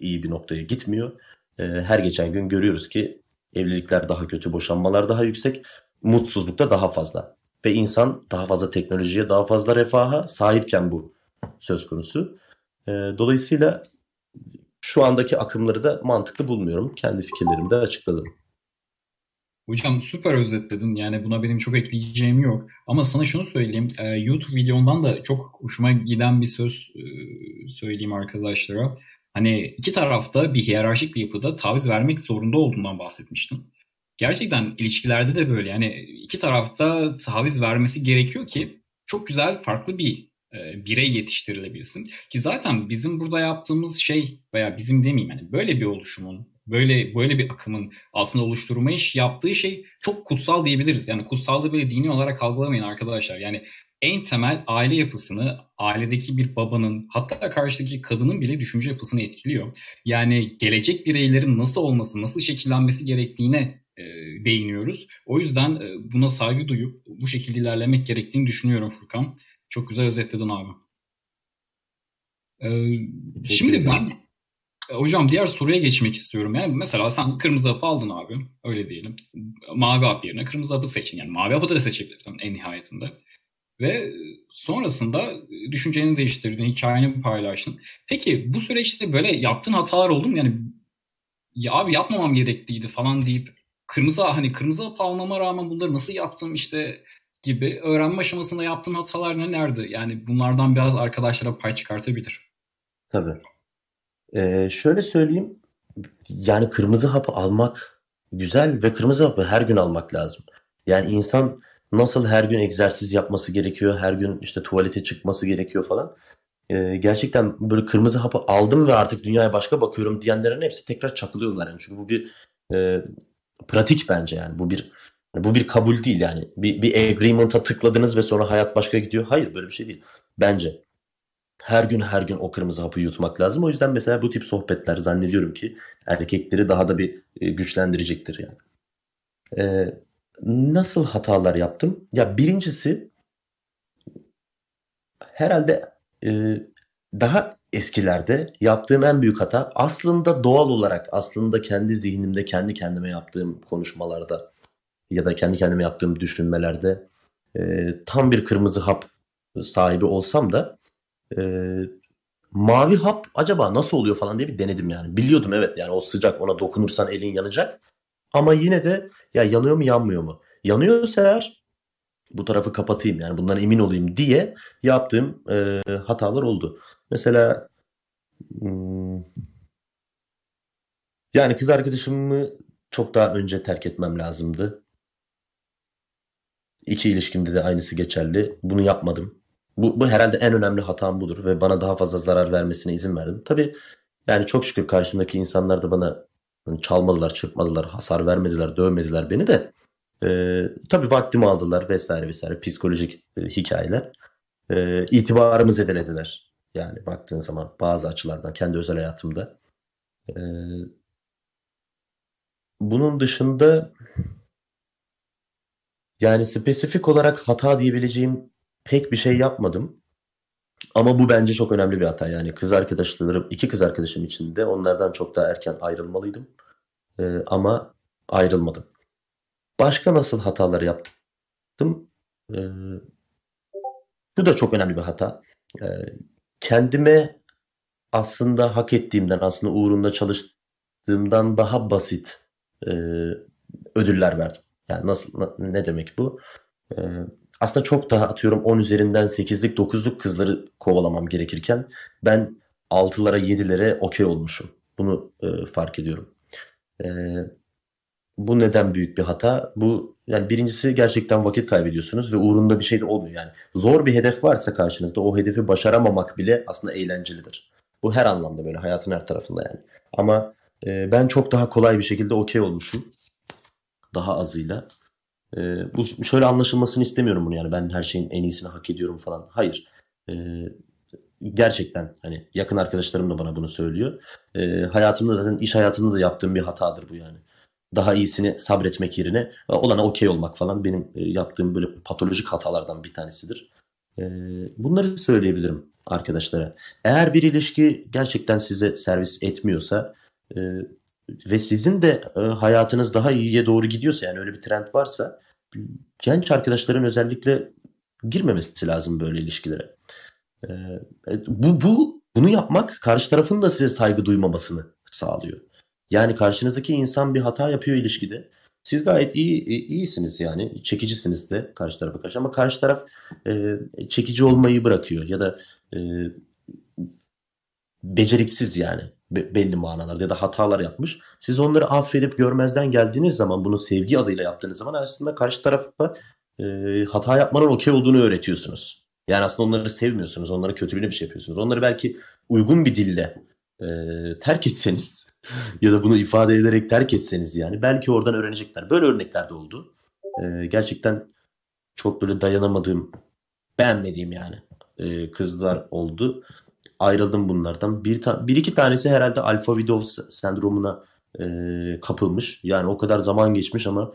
iyi bir noktaya gitmiyor. Her geçen gün görüyoruz ki evlilikler daha kötü, boşanmalar daha yüksek, mutsuzluk da daha fazla. Ve insan daha fazla teknolojiye, daha fazla refaha sahipken bu söz konusu. Dolayısıyla şu andaki akımları da mantıklı bulmuyorum. Kendi fikirlerimi de açıkladım. Hocam süper özetledin. Yani buna benim çok ekleyeceğim yok. Ama sana şunu söyleyeyim. YouTube videondan da çok hoşuma giden bir söz söyleyeyim arkadaşlara. Hani iki tarafta bir hiyerarşik bir yapıda taviz vermek zorunda olduğundan bahsetmiştim. Gerçekten ilişkilerde de böyle, yani iki tarafta taviz vermesi gerekiyor ki çok güzel farklı bir birey yetiştirilebilsin. Ki zaten bizim burada yaptığımız şey, veya bizim demeyeyim yani, böyle bir oluşumun, böyle bir akımın aslında oluşturmayış yaptığı şey çok kutsal diyebiliriz. Yani kutsallığı böyle dini olarak algılamayın arkadaşlar. Yani en temel aile yapısını, ailedeki bir babanın, hatta karşıdaki kadının bile düşünce yapısını etkiliyor. Yani gelecek bireylerin nasıl olması, nasıl şekillenmesi gerektiğine değiniyoruz. O yüzden buna saygı duyup bu şekilde ilerlemek gerektiğini düşünüyorum Furkan. Çok güzel özetledin abi. Şimdi ben... Hocam diğer soruya geçmek istiyorum. Yani mesela sen kırmızı hapı aldın abi. Öyle diyelim. Mavi hap yerine kırmızı hapı seçin. Yani mavi hapı da seçebilirdin en nihayetinde. Ve sonrasında düşünceni değiştirdin, hikayeni paylaştın. Peki bu süreçte böyle yaptığın hatalar oldu mu? Yani ya abi yapmamam gerekliydi falan deyip kırmızı hapı almama rağmen bunları nasıl yaptım işte gibi öğrenme aşamasında yaptığın hatalar nelerdi? Yani bunlardan biraz arkadaşlara pay çıkartabilir. Tabii. Şöyle söyleyeyim, yani kırmızı hapı almak güzel ve kırmızı hapı her gün almak lazım. Yani insan nasıl her gün egzersiz yapması gerekiyor, her gün işte tuvalete çıkması gerekiyor falan. Gerçekten böyle kırmızı hapı aldım ve artık dünyaya başka bakıyorum diyenlerin hepsi tekrar çakılıyorlar. Yani çünkü bu bir pratik bence, yani bu bir kabul değil yani. Bir agreement'a tıkladınız ve sonra hayat başka gidiyor. Hayır, böyle bir şey değil bence. Her gün o kırmızı hapı yutmak lazım. O yüzden mesela bu tip sohbetler zannediyorum ki erkekleri daha da bir güçlendirecektir yani. Nasıl hatalar yaptım? Ya birincisi herhalde daha eskilerde yaptığım en büyük hata, aslında doğal olarak kendi zihnimde kendi kendime yaptığım konuşmalarda ya da kendi kendime yaptığım düşünmelerde tam bir kırmızı hap sahibi olsam da mavi hap acaba nasıl oluyor falan diye bir denedim yani. Biliyordum, evet yani o sıcak, ona dokunursan elin yanacak. Ama yine de ya yanıyor mu yanmıyor mu? Yanıyorsa eğer bu tarafı kapatayım yani, bundan emin olayım diye yaptığım hatalar oldu. Mesela yani kız arkadaşımı çok daha önce terk etmem lazımdı. İki ilişkimde de aynısı geçerli. Bunu yapmadım. Bu herhalde en önemli hatam budur ve bana daha fazla zarar vermesine izin verdim. Tabii yani çok şükür karşımdaki insanlar da bana çalmadılar, çırpmadılar, hasar vermediler, dövmediler beni de. Tabii vaktimi aldılar vesaire psikolojik hikayeler. İtibarımı zedelediler. Yani baktığın zaman bazı açılardan kendi özel hayatımda. Bunun dışında yani spesifik olarak hata diyebileceğim pek bir şey yapmadım. Ama bu bence çok önemli bir hata. Yani iki kız arkadaşım içinde onlardan çok daha erken ayrılmalıydım. Ama ayrılmadım. Başka nasıl hatalar yaptım? Bu da çok önemli bir hata. Kendime aslında hak ettiğimden, aslında uğrunda çalıştığımdan daha basit ödüller verdim. Yani ne demek bu? Aslında çok daha, atıyorum, 10 üzerinden 8'lik 9'luk kızları kovalamam gerekirken ben 6'lara 7'lere okey olmuşum. Bunu fark ediyorum. Bu neden büyük bir hata? Bu yani birincisi, gerçekten vakit kaybediyorsunuz ve uğrunda bir şey de olmuyor yani. Zor bir hedef varsa karşınızda, o hedefi başaramamak bile aslında eğlencelidir. Bu her anlamda böyle, hayatın her tarafında yani. Ama ben çok daha kolay bir şekilde okey olmuşum. Daha azıyla. Bu şöyle anlaşılmasını istemiyorum bunu yani, ben her şeyin en iyisini hak ediyorum falan. Hayır. Gerçekten hani yakın arkadaşlarım da bana bunu söylüyor. Hayatımda, zaten iş hayatımda da yaptığım bir hatadır bu yani. Daha iyisini sabretmek yerine olana okey olmak falan benim yaptığım böyle patolojik hatalardan bir tanesidir. Bunları söyleyebilirim arkadaşlara. Eğer bir ilişki gerçekten size servis etmiyorsa ve sizin de hayatınız daha iyiye doğru gidiyorsa, yani öyle bir trend varsa, genç arkadaşların özellikle girmemesi lazım böyle ilişkilere. Bunu yapmak karşı tarafın da size saygı duymamasını sağlıyor. Yani karşınızdaki insan bir hata yapıyor ilişkide. Siz gayet iyisiniz yani, çekicisiniz de karşı tarafa karşı, ama karşı taraf çekici olmayı bırakıyor ya da beceriksiz yani. belli manalarda ya da hatalar yapmış. Siz onları affedip görmezden geldiğiniz zaman, bunu sevgi adıyla yaptığınız zaman aslında karşı tarafa hata yapmanın okey olduğunu öğretiyorsunuz. Yani aslında onları sevmiyorsunuz, onların kötülüğüne bir şey yapıyorsunuz. Onları belki uygun bir dille terk etseniz ya da bunu ifade ederek terk etseniz, yani belki oradan öğrenecekler. Böyle örnekler de oldu. Gerçekten çok böyle dayanamadığım, beğenmediğim yani kızlar oldu. Ayrıldım bunlardan. Bir iki tanesi herhalde alfa widow sendromuna kapılmış. Yani o kadar zaman geçmiş ama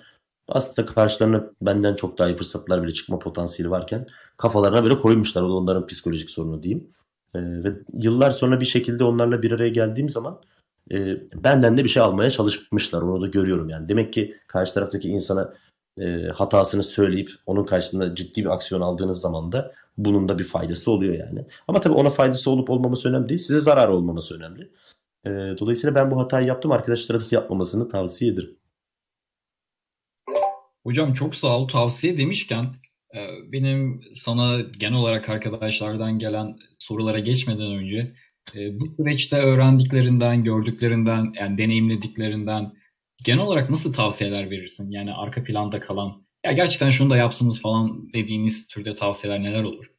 aslında karşılarına benden çok daha iyi fırsatlar bile çıkma potansiyeli varken kafalarına böyle koymuşlar. O da onların psikolojik sorunu diyeyim. Ve yıllar sonra bir şekilde onlarla bir araya geldiğim zaman benden de bir şey almaya çalışmışlar. Onu da görüyorum yani. Demek ki karşı taraftaki insana hatasını söyleyip onun karşısında ciddi bir aksiyon aldığınız zaman da bunun da bir faydası oluyor yani. Ama tabii ona faydası olup olmaması önemli değil. Size zarar olmaması önemli. Dolayısıyla ben bu hatayı yaptım. Arkadaşlara da yapmamasını tavsiye ederim. Hocam çok sağ ol. Tavsiye demişken benim sana genel olarak arkadaşlardan gelen sorulara geçmeden önce bu süreçte öğrendiklerinden, gördüklerinden, yani deneyimlediklerinden genel olarak nasıl tavsiyeler verirsin? Yani arka planda kalan, ya gerçekten şunu da yapsınız falan dediğiniz türde tavsiyeler neler olur?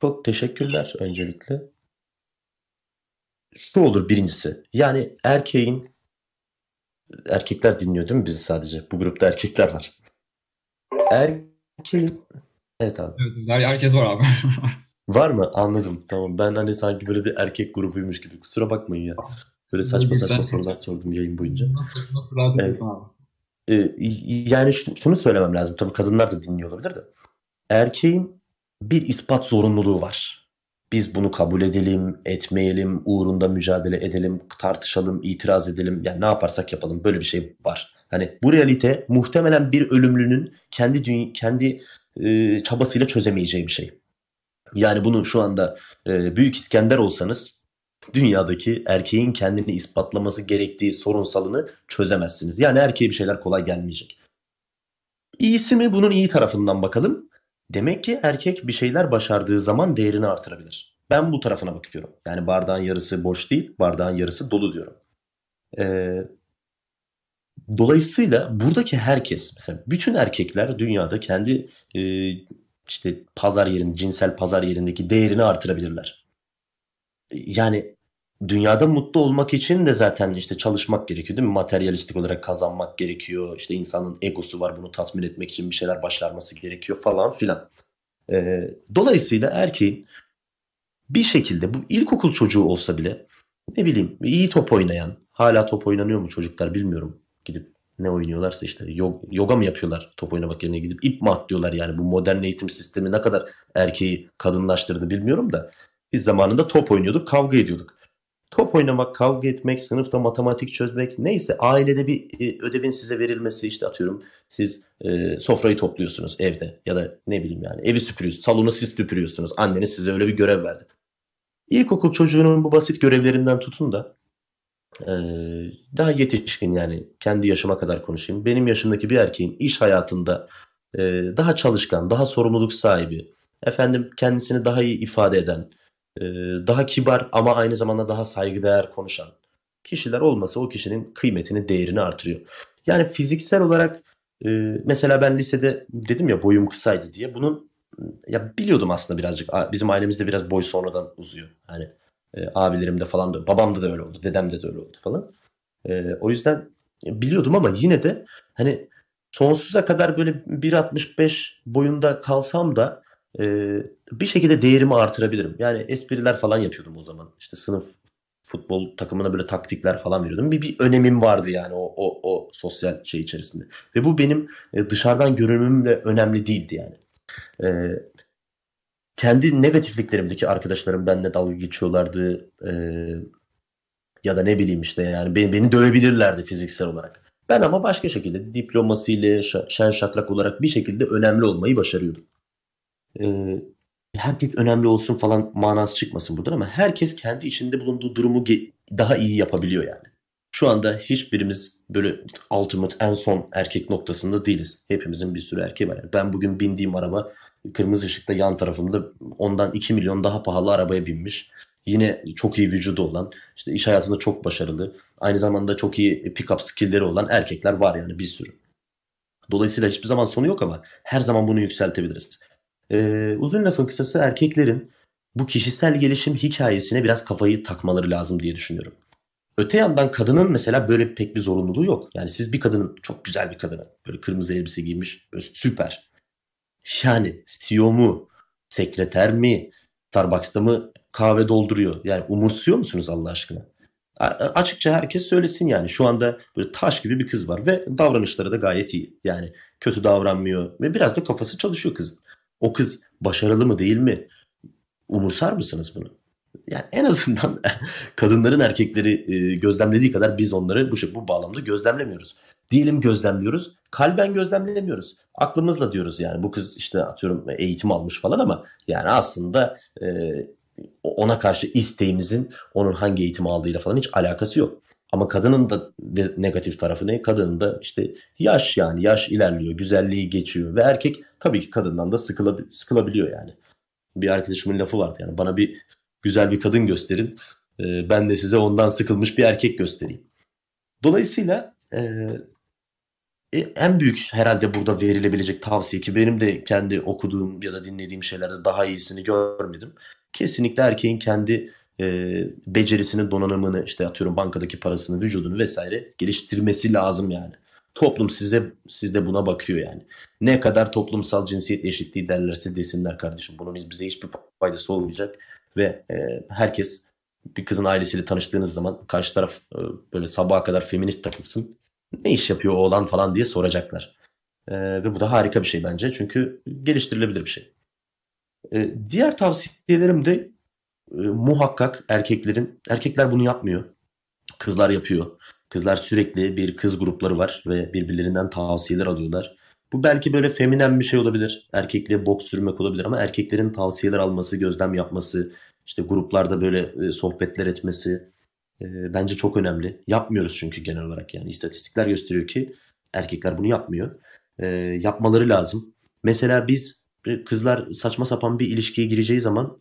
Çok teşekkürler öncelikle. Şu olur birincisi. Yani erkekler dinliyor değil mi bizi sadece? Bu grupta erkekler var. Evet abi. Evet, herkes var abi. Var mı? Anladım. Tamam. Ben hani sanki böyle bir erkek grubuymuş gibi. Kusura bakmayın ya. Böyle saçma saçma sorular sordum yayın boyunca. Nasıl abi? Evet. Yani şunu söylemem lazım. Tabii kadınlar da dinliyor olabilir de. Erkeğin bir ispat zorunluluğu var. Biz bunu kabul edelim, etmeyelim, uğrunda mücadele edelim, tartışalım, itiraz edelim. Yani ne yaparsak yapalım. Böyle bir şey var. Hani bu realite muhtemelen bir ölümlünün kendi çabasıyla çözemeyeceği bir şey. Yani bunu şu anda Büyük İskender olsanız dünyadaki erkeğin kendini ispatlaması gerektiği sorunsalını çözemezsiniz. Yani erkeğe bir şeyler kolay gelmeyecek. İyisi mi? Bunun iyi tarafından bakalım. Demek ki erkek bir şeyler başardığı zaman değerini artırabilir. Ben bu tarafına bakıyorum. Yani bardağın yarısı boş değil, bardağın yarısı dolu diyorum. Dolayısıyla buradaki herkes, mesela bütün erkekler dünyada kendi işte pazar yerinin, cinsel pazar yerindeki değerini artırabilirler. Yani dünyada mutlu olmak için de zaten işte çalışmak gerekiyor değil mi? Materyalistik olarak kazanmak gerekiyor. İşte insanın egosu var, bunu tatmin etmek için bir şeyler başarması gerekiyor falan filan. Dolayısıyla erkeğin bir şekilde, bu ilkokul çocuğu olsa bile, ne bileyim, iyi top oynayan, hala top oynanıyor mu çocuklar bilmiyorum, gidip ne oynuyorlarsa işte yoga mı yapıyorlar top oynamak yerine, gidip ip mi atlıyorlar? Yani bu modern eğitim sistemi ne kadar erkeği kadınlaştırdı bilmiyorum da biz zamanında top oynuyorduk, kavga ediyorduk. Top oynamak, kavga etmek, sınıfta matematik çözmek, neyse, ailede bir ödevin size verilmesi, işte atıyorum siz sofrayı topluyorsunuz evde ya da ne bileyim yani evi süpürüyorsunuz, salonu siz süpürüyorsunuz, anneniz size öyle bir görev verdi. İlkokul çocuğunun bu basit görevlerinden tutun da daha yetişkin, yani kendi yaşıma kadar konuşayım. Benim yaşımdaki bir erkeğin iş hayatında daha çalışkan, daha sorumluluk sahibi, efendim kendisini daha iyi ifade eden, daha kibar ama aynı zamanda daha saygıdeğer konuşan kişiler olması o kişinin kıymetini, değerini artırıyor. Yani fiziksel olarak mesela ben lisede dedim ya boyum kısaydı diye, bunun ya biliyordum aslında birazcık. Bizim ailemizde biraz boy sonradan uzuyor. Yani abilerimde falan da, babamda da öyle oldu, dedemde de öyle oldu falan. O yüzden biliyordum ama yine de hani sonsuza kadar böyle 1.65 boyunda kalsam da bir şekilde değerimi artırabilirim. Yani espriler falan yapıyordum o zaman. İşte sınıf futbol takımına böyle taktikler falan veriyordum. Bir önemim vardı yani o sosyal şey içerisinde. Ve bu benim dışarıdan görünümümle önemli değildi yani. Kendi negatifliklerimdeki arkadaşlarım benimle dalga geçiyorlardı ya da ne bileyim işte yani beni dövebilirlerdi fiziksel olarak. Ben ama başka şekilde diplomasiyle, şen şakrak olarak bir şekilde önemli olmayı başarıyordum. Herkes önemli olsun falan manası çıkmasın buradan ama herkes kendi içinde bulunduğu durumu daha iyi yapabiliyor yani. Şu anda hiçbirimiz böyle ultimate, en son erkek noktasında değiliz. Hepimizin bir sürü erkeği var. Yani ben bugün bindiğim araba kırmızı ışıkta yan tarafımda ondan 2 milyon daha pahalı arabaya binmiş. Yine çok iyi vücudu olan, işte iş hayatında çok başarılı, aynı zamanda çok iyi pick-up skill'leri olan erkekler var yani bir sürü. Dolayısıyla hiçbir zaman sonu yok ama her zaman bunu yükseltebiliriz. Uzun lafın kısası erkeklerin bu kişisel gelişim hikayesine biraz kafayı takmaları lazım diye düşünüyorum. Öte yandan kadının mesela böyle pek bir zorunluluğu yok. Yani siz bir kadının, çok güzel bir kadının, böyle kırmızı elbise giymiş, böyle süper. Yani CEO mu, sekreter mi, Starbucks'ta mı kahve dolduruyor? Yani umursuyor musunuz Allah aşkına? Açıkça herkes söylesin yani. Şu anda böyle taş gibi bir kız var ve davranışları da gayet iyi. Yani kötü davranmıyor ve biraz da kafası çalışıyor kızın. O kız başarılı mı değil mi? Umursar mısınız bunu? Yani en azından kadınların erkekleri gözlemlediği kadar biz onları bu bağlamda gözlemlemiyoruz. Diyelim gözlemliyoruz, kalben gözlemlemiyoruz. Aklımızla diyoruz yani bu kız işte atıyorum eğitim almış falan ama yani aslında ona karşı isteğimizin onun hangi eğitimi aldığıyla falan hiç alakası yok. Ama kadının da negatif tarafı ne? Kadının da işte yaş, yani yaş ilerliyor, güzelliği geçiyor ve erkek tabii ki kadından da sıkılabiliyor yani. Bir arkadaşımın lafı vardı yani, bana bir güzel bir kadın gösterin, ben de size ondan sıkılmış bir erkek göstereyim. Dolayısıyla en büyük herhalde burada verilebilecek tavsiye, ki benim de kendi okuduğum ya da dinlediğim şeylerde daha iyisini görmedim. Kesinlikle erkeğin kendi becerisini, donanımını, işte atıyorum bankadaki parasını, vücudunu vesaire geliştirmesi lazım yani. Toplum sizde buna bakıyor yani. Ne kadar toplumsal cinsiyet eşitliği derlerse desinler kardeşim, bunun bize hiçbir faydası olmayacak. Ve herkes bir kızın ailesiyle tanıştığınız zaman karşı taraf böyle sabaha kadar feminist takılsın, ne iş yapıyor oğlan falan diye soracaklar. Ve bu da harika bir şey bence, çünkü geliştirilebilir bir şey. Diğer tavsiyelerim de muhakkak erkekler bunu yapmıyor, kızlar yapıyor. Kızlar sürekli bir kız grupları var ve birbirlerinden tavsiyeler alıyorlar. Bu belki böyle feminen bir şey olabilir. Erkekle bok sürmek olabilir ama erkeklerin tavsiyeler alması, gözlem yapması, işte gruplarda böyle sohbetler etmesi bence çok önemli. Yapmıyoruz çünkü genel olarak yani. İstatistikler gösteriyor ki erkekler bunu yapmıyor. Yapmaları lazım. Mesela biz kızlar saçma sapan bir ilişkiye gireceği zaman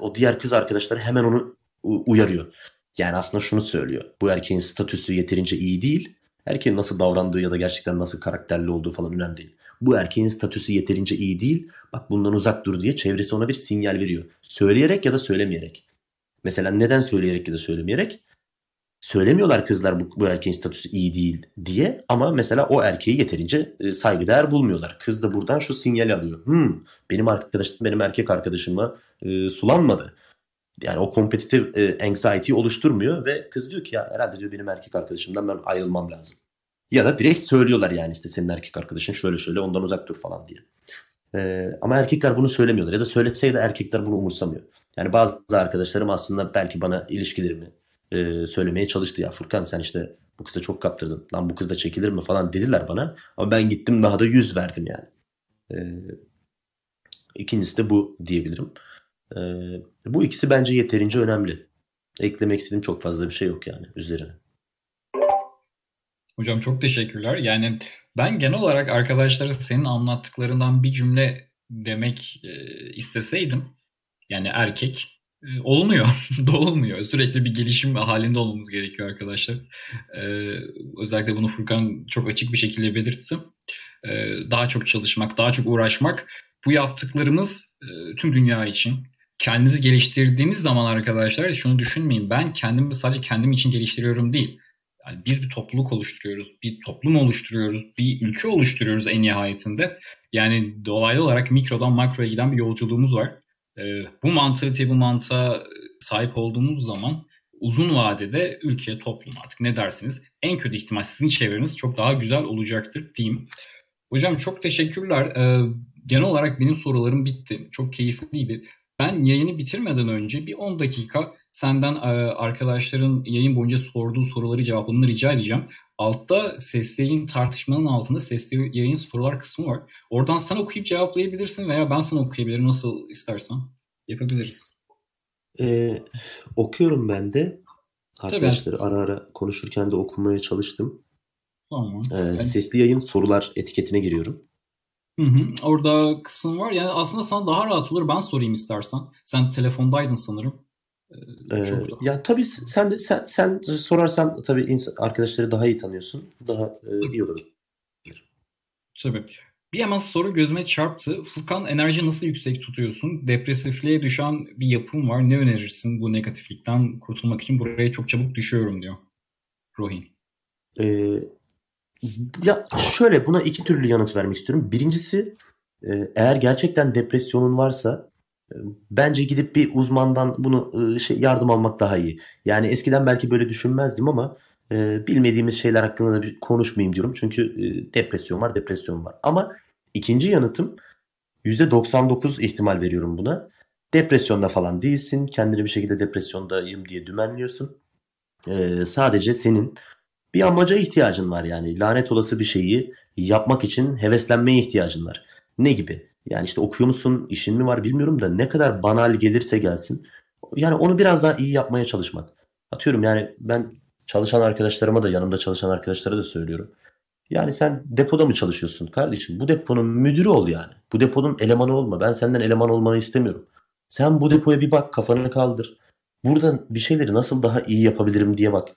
o diğer kız arkadaşları hemen onu uyarıyor. Yani aslında şunu söylüyor: bu erkeğin statüsü yeterince iyi değil. Erkeğin nasıl davrandığı ya da gerçekten nasıl karakterli olduğu falan önemli değil. Bu erkeğin statüsü yeterince iyi değil, bak bundan uzak dur diye çevresi ona bir sinyal veriyor. Söyleyerek ya da söylemeyerek. Mesela neden söyleyerek ya da söylemeyerek? Söylemiyorlar kızlar bu erkeğin statüsü iyi değil diye, ama mesela o erkeği yeterince saygıdeğer bulmuyorlar. Kız da buradan şu sinyali alıyor: benim arkadaşım benim erkek arkadaşıma sulanmadı. Yani o kompetitif anxiety oluşturmuyor ve kız diyor ki ya herhalde diyor benim erkek arkadaşımdan ben ayrılmam lazım. Ya da direkt söylüyorlar yani işte senin erkek arkadaşın şöyle şöyle, ondan uzak dur falan diye. Ama erkekler bunu söylemiyorlar ya da söyletseydi erkekler bunu umursamıyor. Yani bazı arkadaşlarım aslında belki bana ilişkilerimi söylemeye çalıştı. Ya Furkan sen işte bu kıza çok kaptırdın, lan bu kız da çekilir mi falan dediler bana. Ama ben gittim daha da 100 verdim yani. İkincisi de bu diyebilirim. Bu ikisi bence yeterince önemli. Eklemek istediğim çok fazla bir şey yok yani üzerine. Hocam çok teşekkürler. Yani ben genel olarak arkadaşlara senin anlattıklarından bir cümle demek isteseydim, yani erkek olunuyor, dolunmuyor. Sürekli bir gelişim halinde olmamız gerekiyor arkadaşlar. Özellikle bunu Furkan çok açık bir şekilde belirtti. Daha çok çalışmak, daha çok uğraşmak. Bu yaptıklarımız tüm dünya için. Kendinizi geliştirdiğiniz zaman arkadaşlar şunu düşünmeyin: ben kendimi sadece kendim için geliştiriyorum değil. Yani biz bir topluluk oluşturuyoruz, bir toplum oluşturuyoruz, bir ülke oluşturuyoruz en nihayetinde. Yani dolaylı olarak mikrodan makroya giden bir yolculuğumuz var. Bu mantığa sahip olduğumuz zaman uzun vadede ülke, toplum, artık ne dersiniz, en kötü ihtimal sizin çevreniz çok daha güzel olacaktır diyeyim. Hocam çok teşekkürler. Genel olarak benim sorularım bitti. Çok keyifliydi. Ben yayını bitirmeden önce bir 10 dakika senden arkadaşların yayın boyunca sorduğu soruları cevaplamanı rica edeceğim. Altta sesli yayın tartışmanın altında sesli yayın sorular kısmı var. Oradan sen okuyup cevaplayabilirsin veya ben sana okuyabilirim. Nasıl istersen yapabiliriz. Okuyorum ben de. Arkadaşlar ara ara konuşurken de okumaya çalıştım. Tamam. Sesli yayın sorular etiketine giriyorum. Orada kısım var. Yani aslında sana daha rahat olur. Ben sorayım istersen. Sen telefondaydın sanırım. Ya tabii sen sorarsan tabii arkadaşları daha iyi tanıyorsun. Daha iyi olur. Tabii. Bir hemen soru gözüme çarptı. Furkan, enerji nasıl yüksek tutuyorsun? Depresifliğe düşen bir yapım var. Ne önerirsin bu negatiflikten kurtulmak için? Buraya çok çabuk düşüyorum diyor Rohin. Ya şöyle, buna iki türlü yanıt vermek istiyorum. Birincisi, eğer gerçekten depresyonun varsa bence gidip bir uzmandan bunu yardım almak daha iyi. Yani eskiden belki böyle düşünmezdim ama bilmediğimiz şeyler hakkında da bir konuşmayayım diyorum. Çünkü depresyon var. Ama ikinci yanıtım, %99 ihtimal veriyorum buna. Depresyonda falan değilsin. Kendini bir şekilde depresyondayım diye dümenliyorsun. Sadece senin bir amaca ihtiyacın var yani. Lanet olası bir şeyi yapmak için heveslenmeye ihtiyacın var. Ne gibi? Yani işte okuyor musun, işin mi var bilmiyorum da ne kadar banal gelirse gelsin. Yani onu biraz daha iyi yapmaya çalışmak. Atıyorum yani ben çalışan arkadaşlarıma da, yanımda çalışan arkadaşlara da söylüyorum. Yani sen depoda mı çalışıyorsun kardeşim? Bu deponun müdürü ol yani. Bu deponun elemanı olma. Ben senden eleman olmanı istemiyorum. Sen bu depoya bir bak, kafanı kaldır. Buradan bir şeyleri nasıl daha iyi yapabilirim diye bak.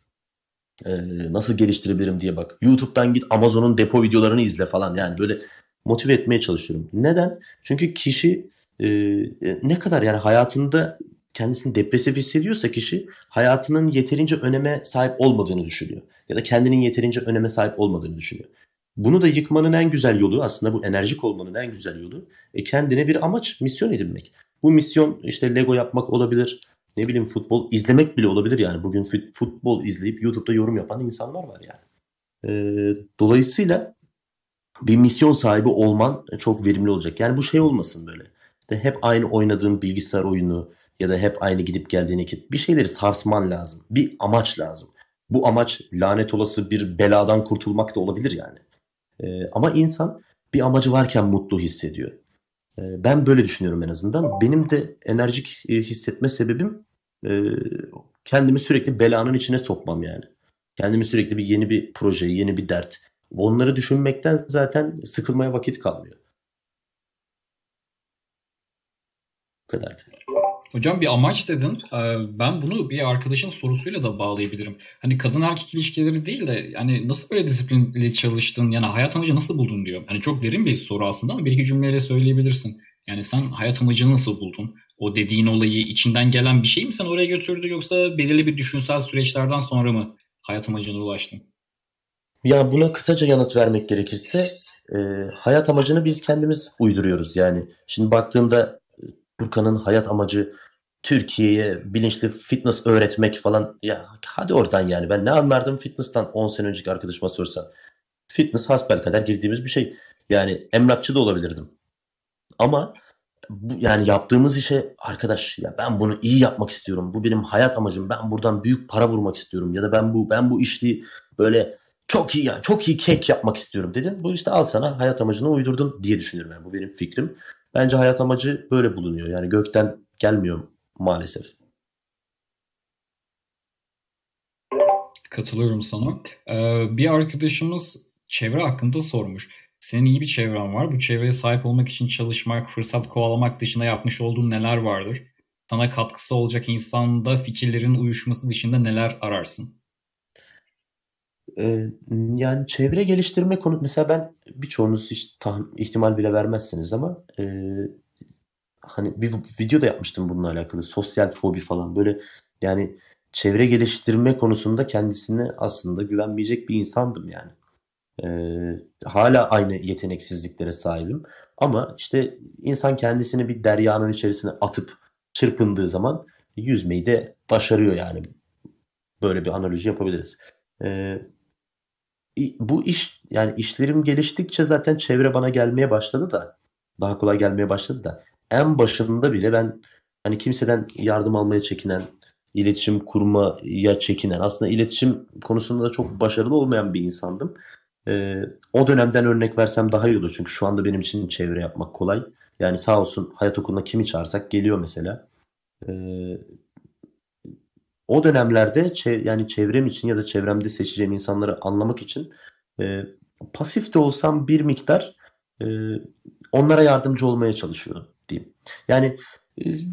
Nasıl geliştirebilirim diye bak. YouTube'dan git Amazon'un depo videolarını izle falan. Yani böyle motive etmeye çalışıyorum. Neden? Çünkü kişi ne kadar yani hayatında kendisini depresif hissediyorsa kişi hayatının yeterince öneme sahip olmadığını düşünüyor. Ya da kendinin yeterince öneme sahip olmadığını düşünüyor. Bunu da yıkmanın en güzel yolu, aslında bu enerjik olmanın en güzel yolu kendine bir amaç, misyon edinmek. Bu misyon işte Lego yapmak olabilir. Ne bileyim, futbol izlemek bile olabilir yani. Bugün futbol izleyip YouTube'da yorum yapan insanlar var yani. Dolayısıyla bir misyon sahibi olman çok verimli olacak. Yani bu şey olmasın böyle. İşte hep aynı oynadığın bilgisayar oyunu ya da hep aynı gidip geldiğin ekip. Bir şeyleri sarsman lazım. Bir amaç lazım. Bu amaç lanet olası bir beladan kurtulmak da olabilir yani. Ama insan bir amacı varken mutlu hissediyor. Ben böyle düşünüyorum en azından. Benim de enerjik hissetme sebebim kendimi sürekli belanın içine sokmam yani. Kendimi sürekli bir yeni bir proje, yeni bir dert. Onları düşünmekten zaten sıkılmaya vakit kalmıyor. Bu kadardı. Hocam, bir amaç dedin. Ben bunu bir arkadaşın sorusuyla da bağlayabilirim. Hani kadın erkek ilişkileri değil de yani nasıl böyle disiplinli çalıştın? Yani hayat amacı nasıl buldun diyor. Hani çok derin bir soru aslında ama bir iki cümleyle söyleyebilirsin. Yani sen hayat amacını nasıl buldun? O dediğin olayı içinden gelen bir şey mi sen oraya götürdü, yoksa belirli bir düşünsel süreçlerden sonra mı hayat amacına ulaştın? Ya buna kısaca yanıt vermek gerekirse hayat amacını biz kendimiz uyduruyoruz yani. Şimdi baktığında Furkan'ın hayat amacı Türkiye'ye bilinçli fitness öğretmek falan, ya hadi oradan yani. Ben ne anlardım fitness'tan 10 sene önceki arkadaşıma sorsan. Fitness hasbelkader girdiğimiz bir şey. Yani emlakçı da olabilirdim. Ama yani yaptığımız işe arkadaş, ya ben bunu iyi yapmak istiyorum. Bu benim hayat amacım. Ben buradan büyük para vurmak istiyorum. Ya da ben bu işliği böyle çok iyi yani, çok iyi kek yapmak istiyorum dedin. Bu işte al sana hayat amacını uydurdun diye düşünüyorum yani. Bu benim fikrim. Bence hayat amacı böyle bulunuyor. Yani gökten gelmiyor maalesef. Katılıyorum sana. Bir arkadaşımız çevre hakkında sormuş. Senin iyi bir çevren var. Bu çevreye sahip olmak için çalışmak, fırsat kovalamak dışında yapmış olduğun neler vardır? Sana katkısı olacak insanda fikirlerin uyuşması dışında neler ararsın? Yani çevre geliştirme konu mesela, ben birçoğunuz hiç ihtimal bile vermezsiniz ama hani bir video da yapmıştım bununla alakalı, sosyal fobi falan böyle, yani çevre geliştirme konusunda kendisine aslında güvenmeyecek bir insandım yani. Hala aynı yeteneksizliklere sahibim ama işte insan kendisini bir deryanın içerisine atıp çırpındığı zaman yüzmeyi de başarıyor yani, böyle bir analoji yapabiliriz. Bu iş yani, işlerim geliştikçe zaten çevre bana gelmeye başladı da, daha kolay gelmeye başladı da, en başında bile ben hani kimseden yardım almaya çekinen, iletişim kurmaya çekinen, aslında iletişim konusunda da çok başarılı olmayan bir insandım. O dönemden örnek versem daha iyi olur çünkü şu anda benim için çevre yapmak kolay. Yani sağ olsun Hayat Okulu'na kimi çağırsak geliyor mesela. O dönemlerde yani çevrem için ya da çevremde seçeceğim insanları anlamak için pasif de olsam bir miktar onlara yardımcı olmaya çalışıyorum diyeyim. Yani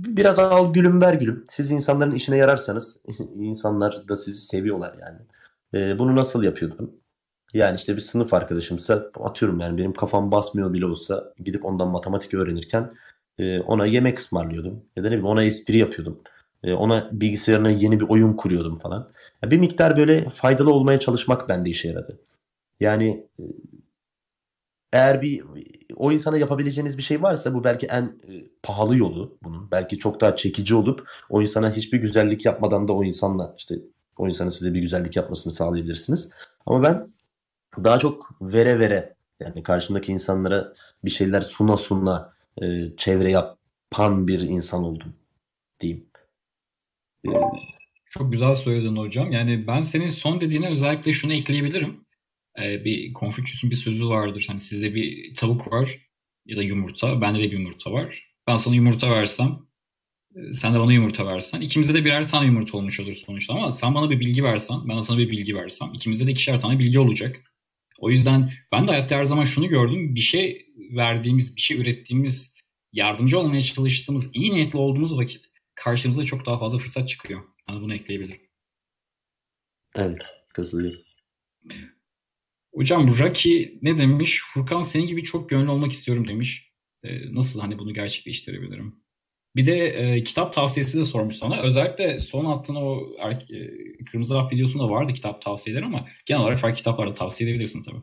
biraz al gülüm ver gülüm. Siz insanların işine yararsanız insanlar da sizi seviyorlar yani. Bunu nasıl yapıyordum? Yani işte bir sınıf arkadaşımsa atıyorum yani benim kafam basmıyor bile olsa gidip ondan matematik öğrenirken ona yemek ısmarlıyordum. Ya da ne bileyim ona espri yapıyordum. Ona bilgisayarına yeni bir oyun kuruyordum falan. Yani bir miktar böyle faydalı olmaya çalışmak bende işe yaradı. Yani eğer o insana yapabileceğiniz bir şey varsa bu belki en pahalı yolu bunun. Belki çok daha çekici olup o insana hiçbir güzellik yapmadan da o insanın size bir güzellik yapmasını sağlayabilirsiniz. Ama ben daha çok vere vere yani karşımdaki insanlara bir şeyler suna suna çevre yapan bir insan oldum diyeyim. Çok güzel söyledin hocam. Yani ben senin son dediğine özellikle şunu ekleyebilirim. Bir Konfüçyüs'ün bir sözü vardır. Hani sizde bir tavuk var ya da yumurta. Bende de bir yumurta var. Ben sana yumurta versem, sen de bana yumurta versen, ikimizde de birer tane yumurta olmuş olur sonuçta. Ama sen bana bir bilgi versen, ben sana bir bilgi versem, ikimizde de ikişer tane bilgi olacak. O yüzden ben de hayatta her zaman şunu gördüm. Bir şey verdiğimiz, bir şey ürettiğimiz, yardımcı olmaya çalıştığımız, iyi niyetli olduğumuz vakit karşımıza çok daha fazla fırsat çıkıyor. Yani bunu ekleyebilirim. Evet, katılıyorum. Hocam Buraki ne demiş? Furkan senin gibi çok gönlü olmak istiyorum demiş. Nasıl hani bunu gerçekleştirebilirim? Bir de kitap tavsiyesi de sormuş sana. Özellikle son attığın o Kırmızı Hap videosunda vardı kitap tavsiyeleri ama genel olarak farklı kitaplarda tavsiye edebilirsin tabii.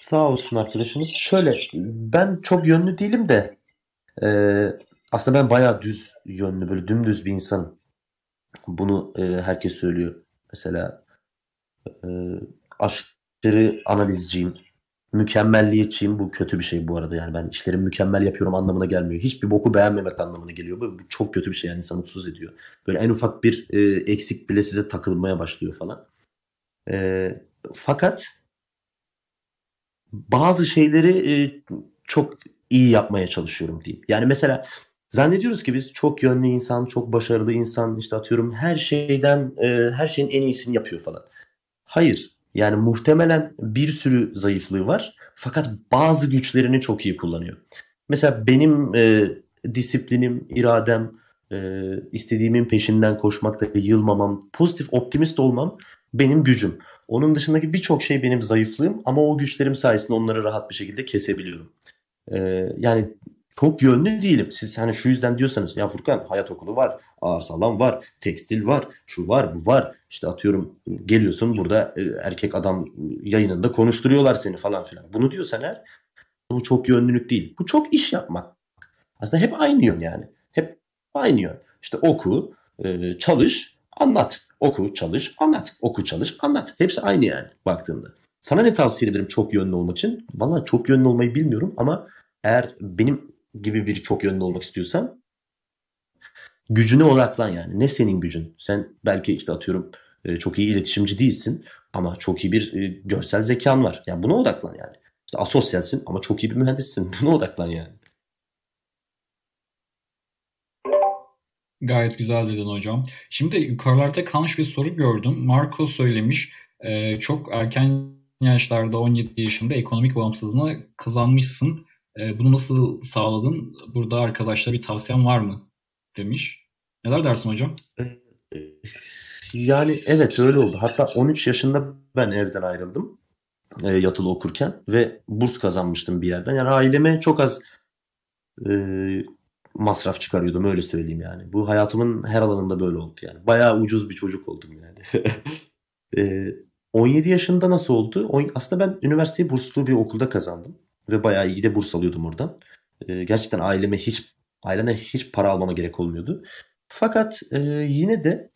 Sağ olsun arkadaşımız. Şöyle ben çok yönlü değilim de aslında ben bayağı düz yönlü böyle dümdüz bir insanım. Bunu herkes söylüyor. Mesela aşırı analizciyim. Mükemmelliyetçiyim. Bu kötü bir şey bu arada. Yani ben işlerimi mükemmel yapıyorum anlamına gelmiyor. Hiçbir boku beğenmemek anlamına geliyor. Bu çok kötü bir şey. Yani insanı mutsuz ediyor. Böyle en ufak bir eksik bile size takılmaya başlıyor falan. Fakat bazı şeyleri çok iyi yapmaya çalışıyorum diyeyim. Yani mesela zannediyoruz ki biz çok yönlü insan, çok başarılı insan işte atıyorum her şeyin en iyisini yapıyor falan. Hayır. Yani muhtemelen bir sürü zayıflığı var fakat bazı güçlerini çok iyi kullanıyor. Mesela benim disiplinim, iradem, istediğimin peşinden koşmakta yılmamam, pozitif optimist olmam benim gücüm. Onun dışındaki birçok şey benim zayıflığım ama o güçlerim sayesinde onları rahat bir şekilde kesebiliyorum. Yani çok yönlü değilim. Siz hani şu yüzden diyorsanız ya Furkan Hayat Okulu var, Ağırsağlam var, tekstil var, şu var, bu var. İşte atıyorum geliyorsun burada Erkek Adam yayınında konuşturuyorlar seni falan filan. Bunu diyorsan eğer bu çok yönlülük değil. Bu çok iş yapmak. Aslında hep aynı yön yani. Hep aynı yön. İşte oku, çalış, anlat. Oku, çalış, anlat. Oku, çalış, anlat. Hepsi aynı yani baktığında. Sana ne tavsiye ederim çok yönlü olmak için? Vallahi çok yönlü olmayı bilmiyorum ama eğer benim gibi bir çok yönlü olmak istiyorsan gücüne odaklan yani. Ne senin gücün? Sen belki işte atıyorum çok iyi iletişimci değilsin ama çok iyi bir görsel zekan var. Yani buna odaklan yani. İşte asosyalsin ama çok iyi bir mühendissin. Buna odaklan yani. Gayet güzel dedin hocam. Şimdi yukarılarda kalmış bir soru gördüm. Marco söylemiş. Çok erken yaşlarda 17 yaşında ekonomik bağımsızlığını kazanmışsın. Bunu nasıl sağladın? Burada arkadaşlara bir tavsiyen var mı? Demiş. Neler dersin hocam? Yani evet öyle oldu. Hatta 13 yaşında ben evden ayrıldım. Yatılı okurken. Ve burs kazanmıştım bir yerden. Yani aileme çok az masraf çıkarıyordum. Öyle söyleyeyim yani. Bu hayatımın her alanında böyle oldu yani. Bayağı ucuz bir çocuk oldum yani. 17 yaşında nasıl oldu? Aslında ben üniversiteyi burslu bir okulda kazandım. Ve bayağı iyi de burs alıyordum oradan. Gerçekten ailemden hiç para almama gerek olmuyordu. Fakat yine de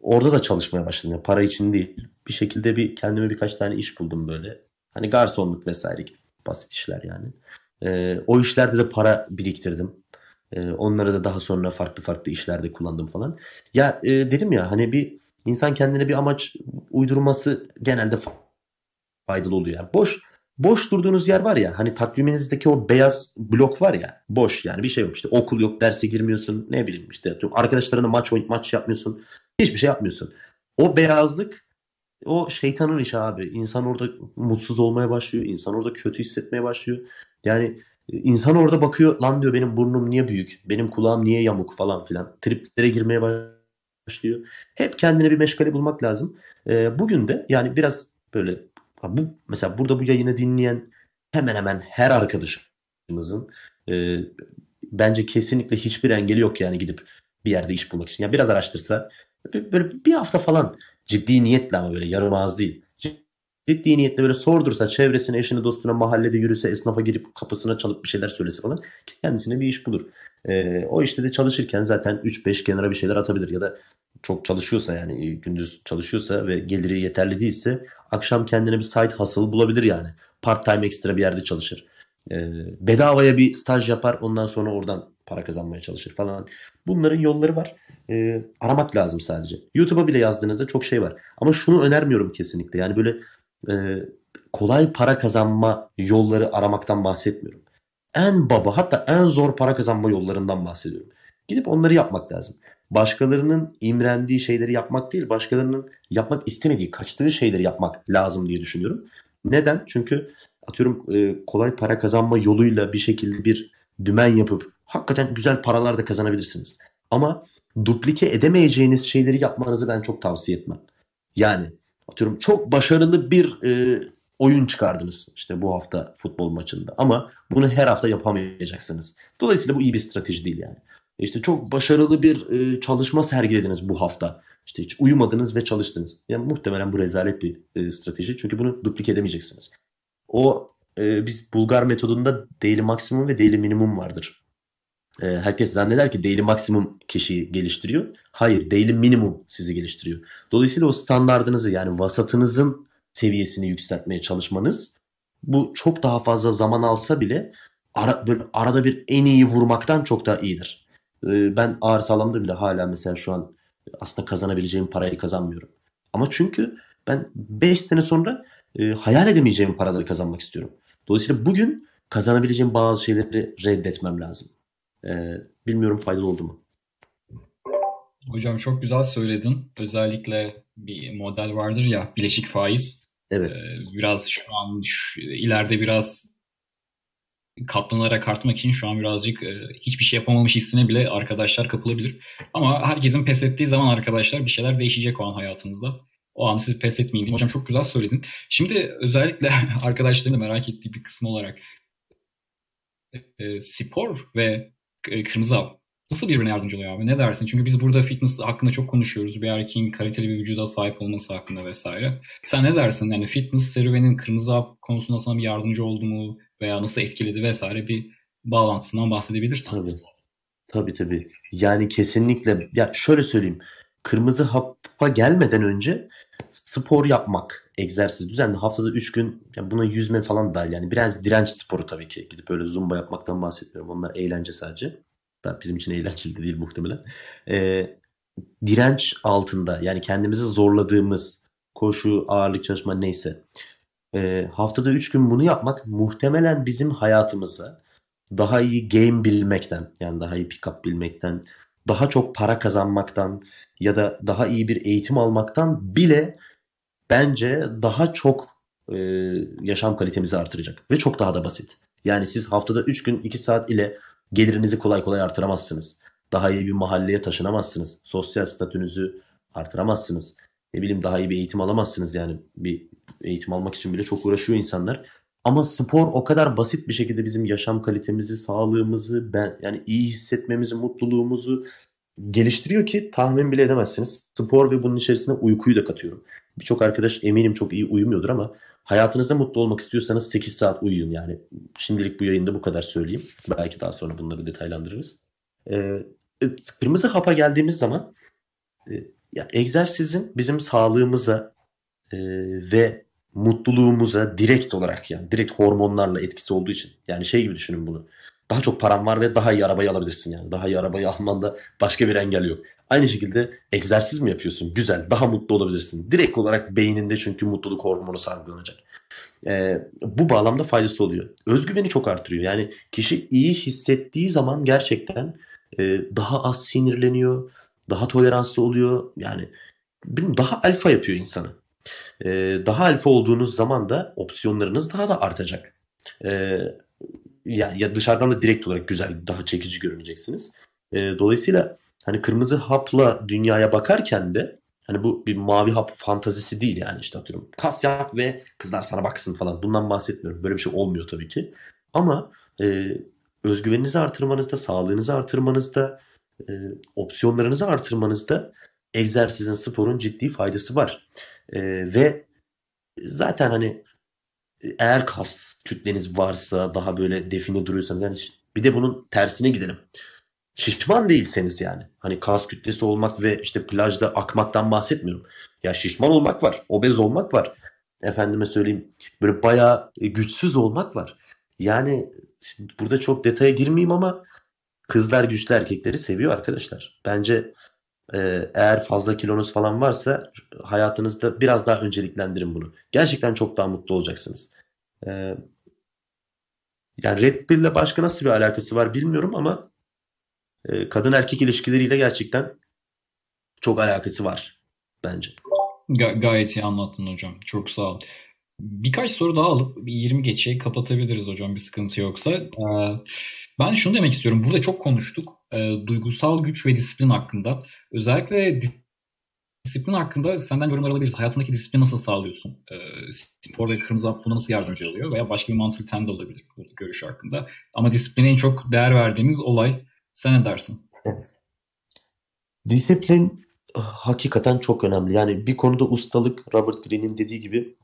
orada da çalışmaya başladım. Yani para için değil. Bir şekilde kendime birkaç tane iş buldum böyle. Hani garsonluk vesaire gibi basit işler yani. O işlerde de para biriktirdim. Onları da daha sonra farklı farklı işlerde kullandım falan. Ya dedim ya hani bir insan kendine bir amaç uydurması genelde faydalı oluyor. Yani boş durduğunuz yer var ya hani takviminizdeki o beyaz blok var ya boş yani bir şey yok işte okul yok derse girmiyorsun ne bileyim işte arkadaşlarına maç yapmıyorsun hiçbir şey yapmıyorsun. O beyazlık O şeytanın işi abi. İnsan orada mutsuz olmaya başlıyor. İnsan orada kötü hissetmeye başlıyor. Yani insan orada bakıyor. Lan diyor benim burnum niye büyük? Benim kulağım niye yamuk falan filan. Triplere girmeye başlıyor. Hep kendine bir meşgale bulmak lazım. Bugün de yani biraz böyle bu mesela burada bu yayını dinleyen hemen hemen her arkadaşımızın bence kesinlikle hiçbir engeli yok yani gidip bir yerde iş bulmak için. Yani biraz araştırsa böyle bir hafta falan ciddi niyetle ama böyle yarım ağız değil. Ciddi niyetle böyle sordursa çevresine, eşine, dostuna, mahallede yürüse, esnafa girip kapısına çalıp bir şeyler söylese falan kendisine bir iş bulur. O işte de çalışırken zaten 3-5 kenara bir şeyler atabilir ya da çok çalışıyorsa yani gündüz çalışıyorsa ve geliri yeterli değilse akşam kendine bir side hustle bulabilir yani. Part time ekstra bir yerde çalışır. Bedavaya bir staj yapar ondan sonra oradan para kazanmaya çalışır falan. Bunların yolları var. Aramak lazım sadece. YouTube'a bile yazdığınızda çok şey var. Ama şunu önermiyorum kesinlikle. Yani böyle kolay para kazanma yolları aramaktan bahsetmiyorum. En baba hatta en zor para kazanma yollarından bahsediyorum. Gidip onları yapmak lazım. Başkalarının imrendiği şeyleri yapmak değil, başkalarının yapmak istemediği, kaçtığı şeyleri yapmak lazım diye düşünüyorum. Neden? Çünkü atıyorum kolay para kazanma yoluyla bir şekilde bir dümen yapıp hakikaten güzel paralar da kazanabilirsiniz. Ama duplike edemeyeceğiniz şeyleri yapmanızı ben çok tavsiye etmem. Yani atıyorum çok başarılı bir oyun çıkardınız işte bu hafta futbol maçında ama bunu her hafta yapamayacaksınız. Dolayısıyla bu iyi bir strateji değil yani. İşte çok başarılı bir çalışma sergilediniz bu hafta. İşte hiç uyumadınız ve çalıştınız. Yani muhtemelen bu rezalet bir strateji. Çünkü bunu duplike edemeyeceksiniz. O biz Bulgar metodunda daily maksimum ve daily minimum vardır. Herkes zanneder ki daily maksimum kişiyi geliştiriyor. Hayır, daily minimum sizi geliştiriyor. Dolayısıyla o standardınızı yani vasatınızın seviyesini yükseltmeye çalışmanız bu çok daha fazla zaman alsa bile arada bir en iyi vurmaktan çok daha iyidir. Ben Ağırsağlam'da bile hala mesela şu an aslında kazanabileceğim parayı kazanmıyorum. Ama çünkü ben 5 sene sonra hayal edemeyeceğim paraları kazanmak istiyorum. Dolayısıyla bugün kazanabileceğim bazı şeyleri reddetmem lazım. Bilmiyorum faydalı oldu mu? Hocam çok güzel söyledin. Özellikle bir model vardır ya bileşik faiz. Evet. Biraz şu an ileride biraz katlanarak artmak için şu an birazcık hiçbir şey yapamamış hissine bile arkadaşlar kapılabilir. Ama herkesin pes ettiği zaman arkadaşlar bir şeyler değişecek o an hayatınızda. O an siz pes etmeyin. Hocam çok güzel söyledin. Şimdi özellikle arkadaşların da merak ettiği bir kısmı olarak spor ve Kırmızı Hap nasıl birbirine yardımcı oluyor abi? Ne dersin? Çünkü biz burada fitness hakkında çok konuşuyoruz. Bir erkeğin kaliteli bir vücuda sahip olması hakkında vesaire. Sen ne dersin? Yani fitness serüvenin Kırmızı Hap konusunda sana bir yardımcı oldu mu? Veya nasıl etkiledi vesaire bir bağlantısından bahsedebilirsin. Tabii. Yani kesinlikle. Ya şöyle söyleyeyim. Kırmızı Hap'a gelmeden önce spor yapmak, egzersiz düzenli haftada 3 gün yani buna yüzme falan dahil yani biraz direnç sporu tabii ki gidip öyle zumba yapmaktan bahsetmiyorum. Onlar eğlence sadece. Tabii bizim için eğlenceli de değil muhtemelen. Direnç altında yani kendimizi zorladığımız koşu, ağırlık çalışma neyse haftada 3 gün bunu yapmak muhtemelen bizim hayatımıza daha iyi game bilmekten yani daha iyi pick up bilmekten daha çok para kazanmaktan ya da daha iyi bir eğitim almaktan bile bence daha çok yaşam kalitemizi artıracak. Ve çok daha da basit. Yani siz haftada 3 gün 2 saat ile gelirinizi kolay kolay artıramazsınız. Daha iyi bir mahalleye taşınamazsınız. Sosyal statünüzü artıramazsınız. Ne bileyim daha iyi bir eğitim alamazsınız. Yani bir eğitim almak için bile çok uğraşıyor insanlar. Ama spor o kadar basit bir şekilde bizim yaşam kalitemizi, sağlığımızı, yani iyi hissetmemizi, mutluluğumuzu geliştiriyor ki tahmin bile edemezsiniz. Spor ve bunun içerisine uykuyu da katıyorum. Birçok arkadaş eminim çok iyi uyumuyordur ama hayatınızda mutlu olmak istiyorsanız 8 saat uyuyun yani. Şimdilik bu yayında bu kadar söyleyeyim. Belki daha sonra bunları detaylandırırız. Kırmızı Hap'a geldiğimiz zaman yani egzersizin bizim sağlığımıza ve mutluluğumuza direkt olarak yani direkt hormonlarla etkisi olduğu için yani şey gibi düşünün bunu. Daha çok paran var ve daha iyi arabayı alabilirsin yani. Daha iyi arabayı almanda başka bir engel yok. Aynı şekilde egzersiz mi yapıyorsun? Güzel, daha mutlu olabilirsin. Direkt olarak beyninde çünkü mutluluk hormonu salgılanacak. Bu bağlamda faydası oluyor. Özgüveni çok artırıyor. Yani kişi iyi hissettiği zaman gerçekten daha az sinirleniyor, daha toleranslı oluyor. Yani daha alfa yapıyor insanı. Daha alfa olduğunuz zaman da opsiyonlarınız daha da artacak. Ya dışarıdan da direkt olarak güzel, daha çekici görüneceksiniz. Dolayısıyla hani kırmızı hapla dünyaya bakarken de hani bu bir mavi hap fantazisi değil yani, işte atıyorum kas yap ve kızlar sana baksın falan, bundan bahsetmiyorum. Böyle bir şey olmuyor tabii ki. Ama özgüveninizi artırmanızda, sağlığınızı artırmanızda, opsiyonlarınızı artırmanızda egzersizin, sporun ciddi faydası var. Ve zaten hani eğer kas kütleniz varsa, daha böyle define duruyorsanız, yani bir de bunun tersine gidelim. Şişman değilseniz yani. Hani kas kütlesi olmak ve işte plajda akmaktan bahsetmiyorum. Ya şişman olmak var, obez olmak var. Efendime söyleyeyim böyle bayağı güçsüz olmak var. Yani burada çok detaya girmeyeyim ama kızlar güçlü erkekleri seviyor arkadaşlar. Bence eğer fazla kilonuz falan varsa hayatınızda biraz daha önceliklendirin bunu. Gerçekten çok daha mutlu olacaksınız. Yani Red Pill ile başka nasıl bir alakası var bilmiyorum ama kadın erkek ilişkileriyle gerçekten çok alakası var bence. Gayet iyi anlattın hocam. Çok sağ ol. Birkaç soru daha alıp 20 geçeyi kapatabiliriz hocam, bir sıkıntı yoksa. Ben şunu demek istiyorum. Burada çok konuştuk. Duygusal güç ve disiplin hakkında. Özellikle disiplin hakkında senden yorumlar alabiliriz. Hayatındaki disiplini nasıl sağlıyorsun? Sporda kırmızı hap buna nasıl yardımcı oluyor? Veya başka bir mantıklı ten de olabilir bu görüş hakkında. Ama disipline en çok değer verdiğimiz olay. Sen ne dersin? Evet. Disiplin hakikaten çok önemli. Yani bir konuda ustalık, Robert Greene'in dediği gibi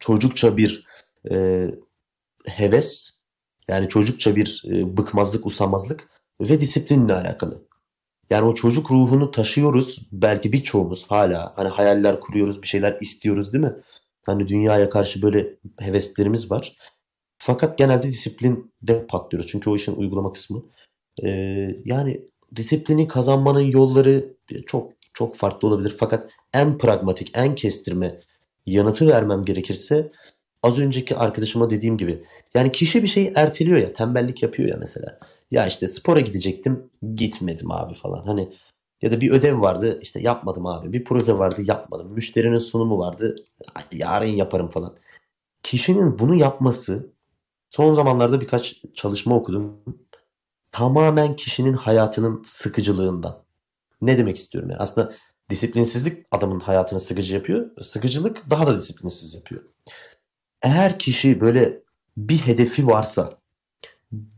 çocukça bir heves, yani çocukça bir bıkmazlık, usanmazlık ve disiplinle alakalı. Yani o çocuk ruhunu taşıyoruz. Belki birçoğumuz hala hani hayaller kuruyoruz, bir şeyler istiyoruz değil mi? Hani dünyaya karşı böyle heveslerimiz var. Fakat genelde disiplinde patlıyoruz. Çünkü o işin uygulama kısmı. Yani disiplini kazanmanın yolları çok çok farklı olabilir. Fakat en pragmatik, en kestirme yanıtı vermem gerekirse az önceki arkadaşıma dediğim gibi. Yani kişi bir şeyi erteliyor ya, tembellik yapıyor ya mesela. Ya işte spora gidecektim, gitmedim abi falan. Hani ya da bir ödev vardı, işte yapmadım abi. Bir proje vardı, yapmadım. Müşterinin sunumu vardı, yarın yaparım falan. Kişinin bunu yapması, son zamanlarda birkaç çalışma okudum. Tamamen kişinin hayatının sıkıcılığından. Ne demek istiyorum? Yani aslında disiplinsizlik adamın hayatını sıkıcı yapıyor. Sıkıcılık daha da disiplinsiz yapıyor. Eğer kişi böyle bir hedefi varsa,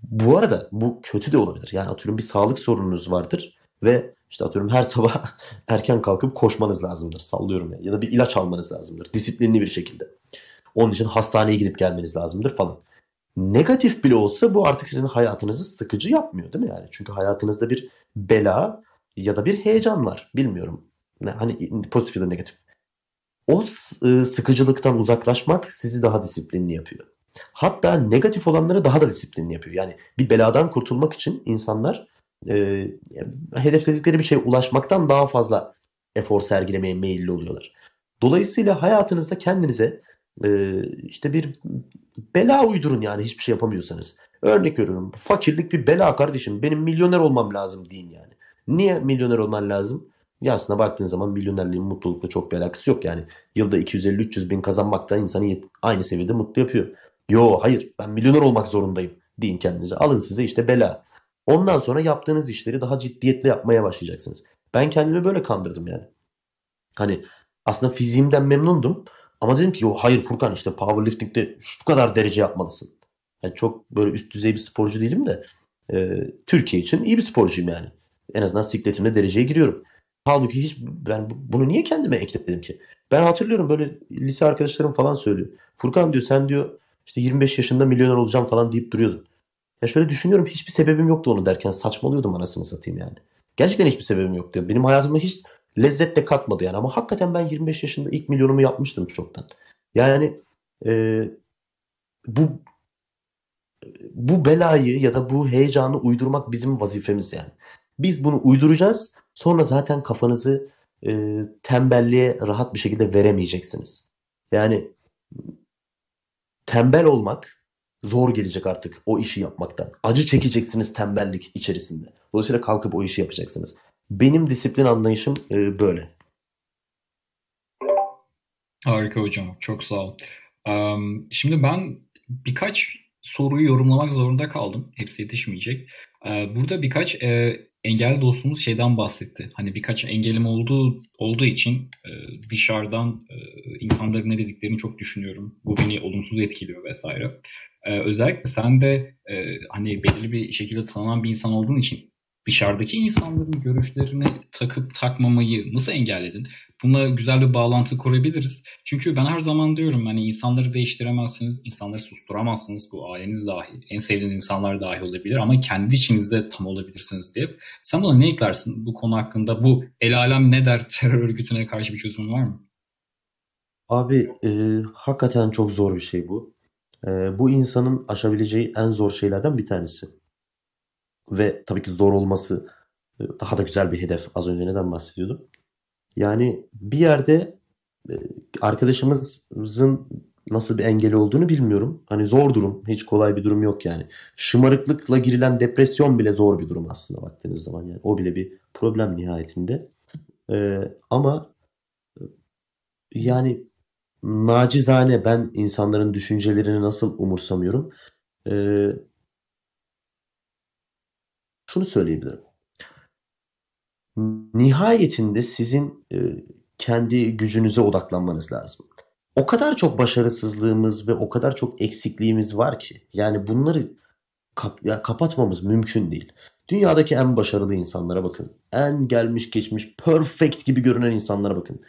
bu arada bu kötü de olabilir. Yani atıyorum bir sağlık sorununuz vardır ve işte atıyorum her sabah erken kalkıp koşmanız lazımdır. Sallıyorum ya. Ya da bir ilaç almanız lazımdır. Disiplinli bir şekilde. Onun için hastaneye gidip gelmeniz lazımdır falan. Negatif bile olsa bu artık sizin hayatınızı sıkıcı yapmıyor değil mi yani? Çünkü hayatınızda bir bela ya da bir heyecan var. Bilmiyorum. Hani pozitif ya da negatif. O sıkıcılıktan uzaklaşmak sizi daha disiplinli yapıyor. Hatta negatif olanları daha da disiplinli yapıyor. Yani bir beladan kurtulmak için insanlar hedefledikleri bir şeye ulaşmaktan daha fazla efor sergilemeye meyilli oluyorlar. Dolayısıyla hayatınızda kendinize işte bir bela uydurun yani, hiçbir şey yapamıyorsanız. Örnek veriyorum, fakirlik bir bela kardeşim, benim milyoner olmam lazım deyin yani. Niye milyoner olman lazım? Ya aslında baktığın zaman milyonerliğin mutlulukla çok bir alakası yok yani. Yılda 250-300 bin kazanmak da insanı aynı seviyede mutlu yapıyor. Yo hayır, ben milyoner olmak zorundayım deyin kendinize. Alın size işte bela. Ondan sonra yaptığınız işleri daha ciddiyetle yapmaya başlayacaksınız. Ben kendimi böyle kandırdım yani. Hani aslında fiziğimden memnundum. Ama dedim ki hayır Furkan, işte powerlifting'de şu kadar derece yapmalısın. Yani çok böyle üst düzey bir sporcu değilim de Türkiye için iyi bir sporcuyum yani. En azından sikletimde dereceye giriyorum. Halbuki hiç ben bunu niye kendime ekledim ki? Ben hatırlıyorum böyle lise arkadaşlarım falan söylüyor. Furkan diyor, sen diyor işte 25 yaşında milyoner olacağım falan deyip duruyordun. Ya şöyle düşünüyorum, hiçbir sebebim yoktu onu derken, saçmalıyordum anasını satayım yani. Gerçekten hiçbir sebebim yoktu. Benim hayatıma hiç lezzet de katmadı yani, ama hakikaten ben 25 yaşında ilk milyonumu yapmıştım çoktan. Yani bu belayı ya da bu heyecanı uydurmak bizim vazifemiz yani. Biz bunu uyduracağız, sonra zaten kafanızı tembelliğe rahat bir şekilde veremeyeceksiniz. Yani tembel olmak zor gelecek artık o işi yapmaktan. Acı çekeceksiniz tembellik içerisinde. Dolayısıyla kalkıp o işi yapacaksınız. Benim disiplin anlayışım böyle. Harika hocam. Çok sağ olun. Şimdi ben birkaç soruyu yorumlamak zorunda kaldım. Hepsi yetişmeyecek. Burada birkaç engelli dostumuz şeyden bahsetti. Hani birkaç engelim olduğu için dışarıdan insanların ne dediklerini çok düşünüyorum. Bu beni olumsuz etkiliyor vesaire. Özellikle sen de hani belli bir şekilde tanınan bir insan olduğun için dışarıdaki insanların görüşlerini takıp takmamayı nasıl engelledin? Bununla güzel bir bağlantı kurabiliriz. Çünkü ben her zaman diyorum hani insanları değiştiremezsiniz, insanları susturamazsınız. Bu aileniz dahi, en sevdiğiniz insanlar dahi olabilir ama kendi içinizde tam olabilirsiniz diye. Sen buna ne eklersin bu konu hakkında? Bu el alem ne der terör örgütüne karşı bir çözüm var mı? Abi hakikaten çok zor bir şey bu. Bu insanın aşabileceği en zor şeylerden bir tanesi. Ve tabii ki zor olması daha da güzel bir hedef. Az önce neden bahsediyordum? Yani bir yerde arkadaşımızın nasıl bir engeli olduğunu bilmiyorum. Hani zor durum. Hiç kolay bir durum yok yani. Şımarıklıkla girilen depresyon bile zor bir durum aslında baktığınız zaman. Yani o bile bir problem nihayetinde. Ama yani nacizane ben insanların düşüncelerini nasıl umursamıyorum? Şunu söyleyebilirim. Nihayetinde sizin kendi gücünüze odaklanmanız lazım. O kadar çok başarısızlığımız ve o kadar çok eksikliğimiz var ki. Yani bunları kapatmamız mümkün değil. Dünyadaki en başarılı insanlara bakın. En gelmiş geçmiş perfect gibi görünen insanlara bakın.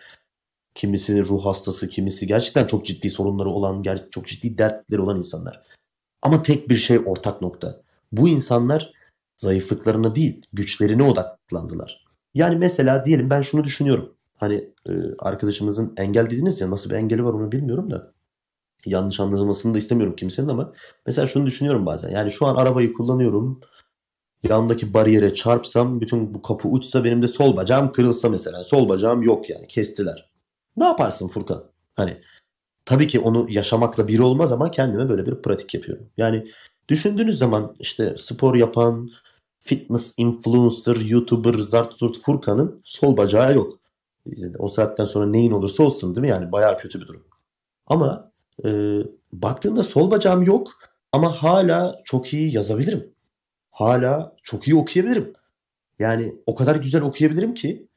Kimisinin ruh hastası, kimisi gerçekten çok ciddi sorunları olan, çok ciddi dertleri olan insanlar. Ama tek bir şey ortak nokta. Bu insanlar zayıflıklarına değil, güçlerine odaklandılar. Yani mesela diyelim ben şunu düşünüyorum. Hani arkadaşımızın engel dediniz ya, nasıl bir engeli var onu bilmiyorum da. Yanlış anlaşılmasını da istemiyorum kimsenin ama. Mesela şunu düşünüyorum bazen. Yani şu an arabayı kullanıyorum. Yandaki bariyere çarpsam, bütün bu kapı uçsa, benim de sol bacağım kırılsa mesela. Sol bacağım yok yani, kestiler. Ne yaparsın Furkan? Hani tabii ki onu yaşamakla biri olmaz ama kendime böyle bir pratik yapıyorum. Yani düşündüğünüz zaman işte spor yapan, fitness influencer, YouTuber, zart zurt Furkan'ın sol bacağı yok. Yani o saatten sonra neyin olursa olsun, değil mi? Yani bayağı kötü bir durum. Ama baktığında sol bacağım yok ama hala çok iyi yazabilirim. Hala çok iyi okuyabilirim. Yani o kadar güzel okuyabilirim ki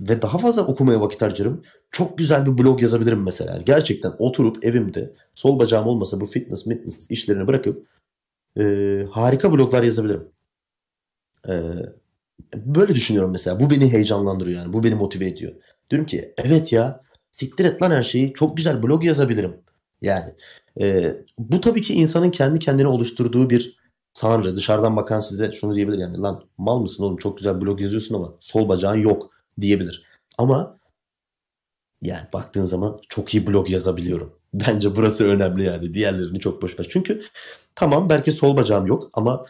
ve daha fazla okumaya vakit harcarım. Çok güzel bir blog yazabilirim mesela. Yani gerçekten oturup evimde sol bacağım olmasa bu fitness işlerini bırakıp harika bloglar yazabilirim. Böyle düşünüyorum mesela. Bu beni heyecanlandırıyor yani. Bu beni motive ediyor. Diyorum ki evet ya, siktir et lan her şeyi. Çok güzel blog yazabilirim. Yani bu tabii ki insanın kendi kendine oluşturduğu bir sanrı. Dışarıdan bakan size şunu diyebilir yani. Lan mal mısın oğlum, çok güzel blog yazıyorsun ama sol bacağın yok diyebilir. Ama yani baktığın zaman çok iyi blog yazabiliyorum. Bence burası önemli yani. Diğerlerini çok boş ver. Çünkü tamam belki sol bacağım yok ama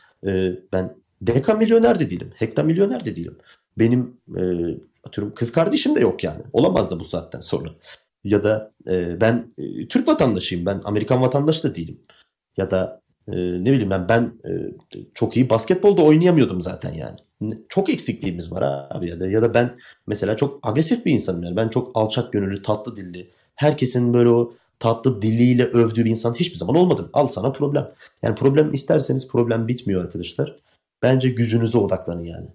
ben dekamilyoner de değilim. Hektamilyoner de değilim. Benim atıyorum kız kardeşim de yok yani. Olamaz da bu saatten sonra. Ya da ben Türk vatandaşıyım. Ben Amerikan vatandaşı da değilim. Ya da ne bileyim ben çok iyi basketbolda oynayamıyordum zaten yani. Çok eksikliğimiz var abi ya da ben mesela çok agresif bir insanım yani. Ben çok alçak gönüllü, tatlı dilli, herkesin böyle o tatlı diliyle övdüğü insan hiçbir zaman olmadım. Al sana problem. Yani problem isterseniz problem bitmiyor arkadaşlar. Bence gücünüze odaklanın yani.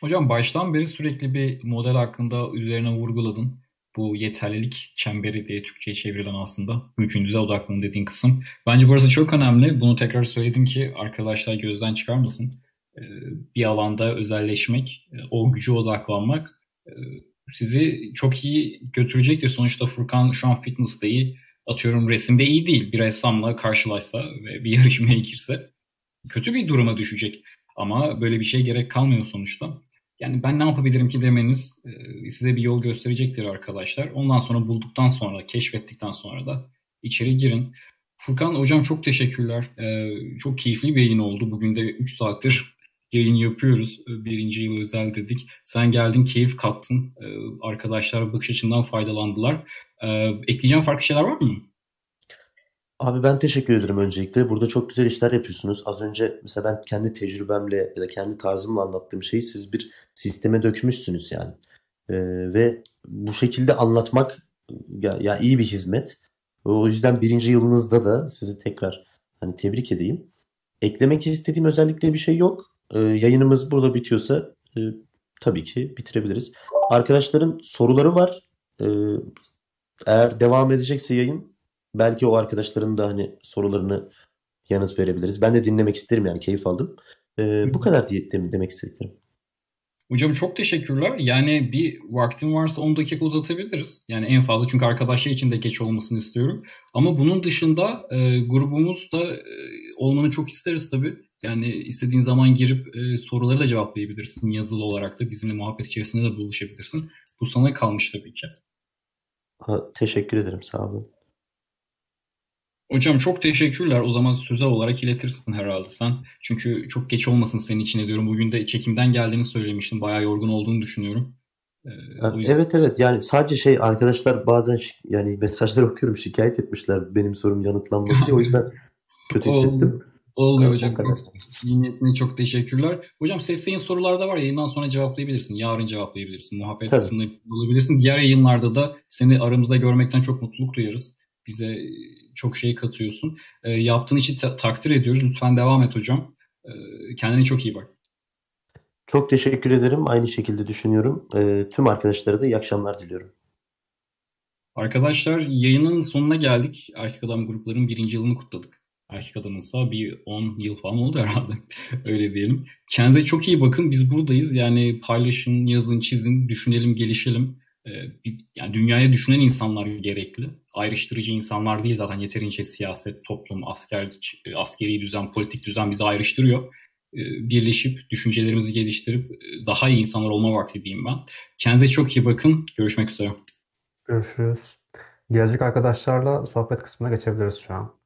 Hocam baştan beri sürekli bir model hakkında üzerine vurguladın. Bu yeterlilik çemberi diye Türkçe'ye çevrilen aslında. Gücünüze odaklanın dediğin kısım. Bence burası çok önemli. Bunu tekrar söyledim ki arkadaşlar gözden çıkarmasın. Bir alanda özelleşmek, o güce odaklanmak sizi çok iyi götürecektir. Sonuçta Furkan şu an fitness'te iyi. Atıyorum resimde iyi değil. Bir ressamla karşılaşsa ve bir yarışmaya girse kötü bir duruma düşecek. Ama böyle bir şeye gerek kalmıyor sonuçta. Yani ben ne yapabilirim ki demeniz size bir yol gösterecektir arkadaşlar. Ondan sonra bulduktan sonra, keşfettikten sonra da içeri girin. Furkan hocam çok teşekkürler. Çok keyifli bir yayın oldu. Bugün de 3 saattir yayın yapıyoruz. Birinci yıl özel dedik. Sen geldin, keyif kattın. Arkadaşlar bakış açından faydalandılar. Ekleyeceğim farklı şeyler var mı? Abi ben teşekkür ederim öncelikle. Burada çok güzel işler yapıyorsunuz. Az önce mesela ben kendi tecrübemle ya da kendi tarzımla anlattığım şeyi siz bir sisteme dökmüşsünüz yani. ve bu şekilde anlatmak ya iyi bir hizmet. O yüzden birinci yılınızda da sizi tekrar hani tebrik edeyim. Eklemek istediğim özellikle bir şey yok. Yayınımız burada bitiyorsa tabii ki bitirebiliriz. Arkadaşların soruları var. Eğer devam edecekse yayın, belki o arkadaşların da hani sorularını yanıt verebiliriz. Ben de dinlemek isterim, yani keyif aldım. Bu kadar demek istedim. Hocam çok teşekkürler. Yani bir vaktim varsa 10 dakika uzatabiliriz. Yani en fazla, çünkü arkadaşlar için de geç olmasını istiyorum. Ama bunun dışında grubumuz da olmanı çok isteriz tabii. Yani istediğin zaman girip soruları da cevaplayabilirsin. Yazılı olarak da bizimle muhabbet içerisinde de buluşabilirsin. Bu sana kalmış tabii ki. Teşekkür ederim. Sağ olun. Hocam çok teşekkürler. O zaman sözel olarak iletirsin herhalde sen. Çünkü çok geç olmasın senin için ediyorum. Bugün de çekimden geldiğini söylemiştin. Bayağı yorgun olduğunu düşünüyorum. Evet. Yani sadece arkadaşlar bazen yani mesajları okuyorum, şikayet etmişler. Benim sorum yanıtlanmadı diye. O yüzden kötü hissettim. Oluyor hocam. Niyetine çok teşekkürler. Hocam sesleyin sorularda var. Yayından sonra cevaplayabilirsin. Yarın cevaplayabilirsin. Muhabbet kısmında olabilirsin. Diğer yayınlarda da seni aramızda görmekten çok mutluluk duyarız. Bize çok şey katıyorsun. Yaptığın için takdir ediyoruz. Lütfen devam et hocam. Kendine çok iyi bak. Çok teşekkür ederim. Aynı şekilde düşünüyorum. Tüm arkadaşlara da iyi akşamlar diliyorum. Arkadaşlar, yayının sonuna geldik. Erkek Adam gruplarının 1. yılını kutladık. Erkek Adam'ınsa bir 10 yıl falan oldu herhalde. Öyle diyelim. Kendinize çok iyi bakın. Biz buradayız. Yani paylaşın, yazın, çizin, düşünelim, gelişelim. Yani dünyaya düşünen insanlar gerekli. Ayrıştırıcı insanlar değil zaten. Yeterince siyaset, toplum, askeri düzen, politik düzen bizi ayrıştırıyor. Birleşip, düşüncelerimizi geliştirip daha iyi insanlar olma vakti diyeyim ben. Kendinize çok iyi bakın. Görüşmek üzere. Görüşürüz. Gelecek arkadaşlarla sohbet kısmına geçebiliriz şu an.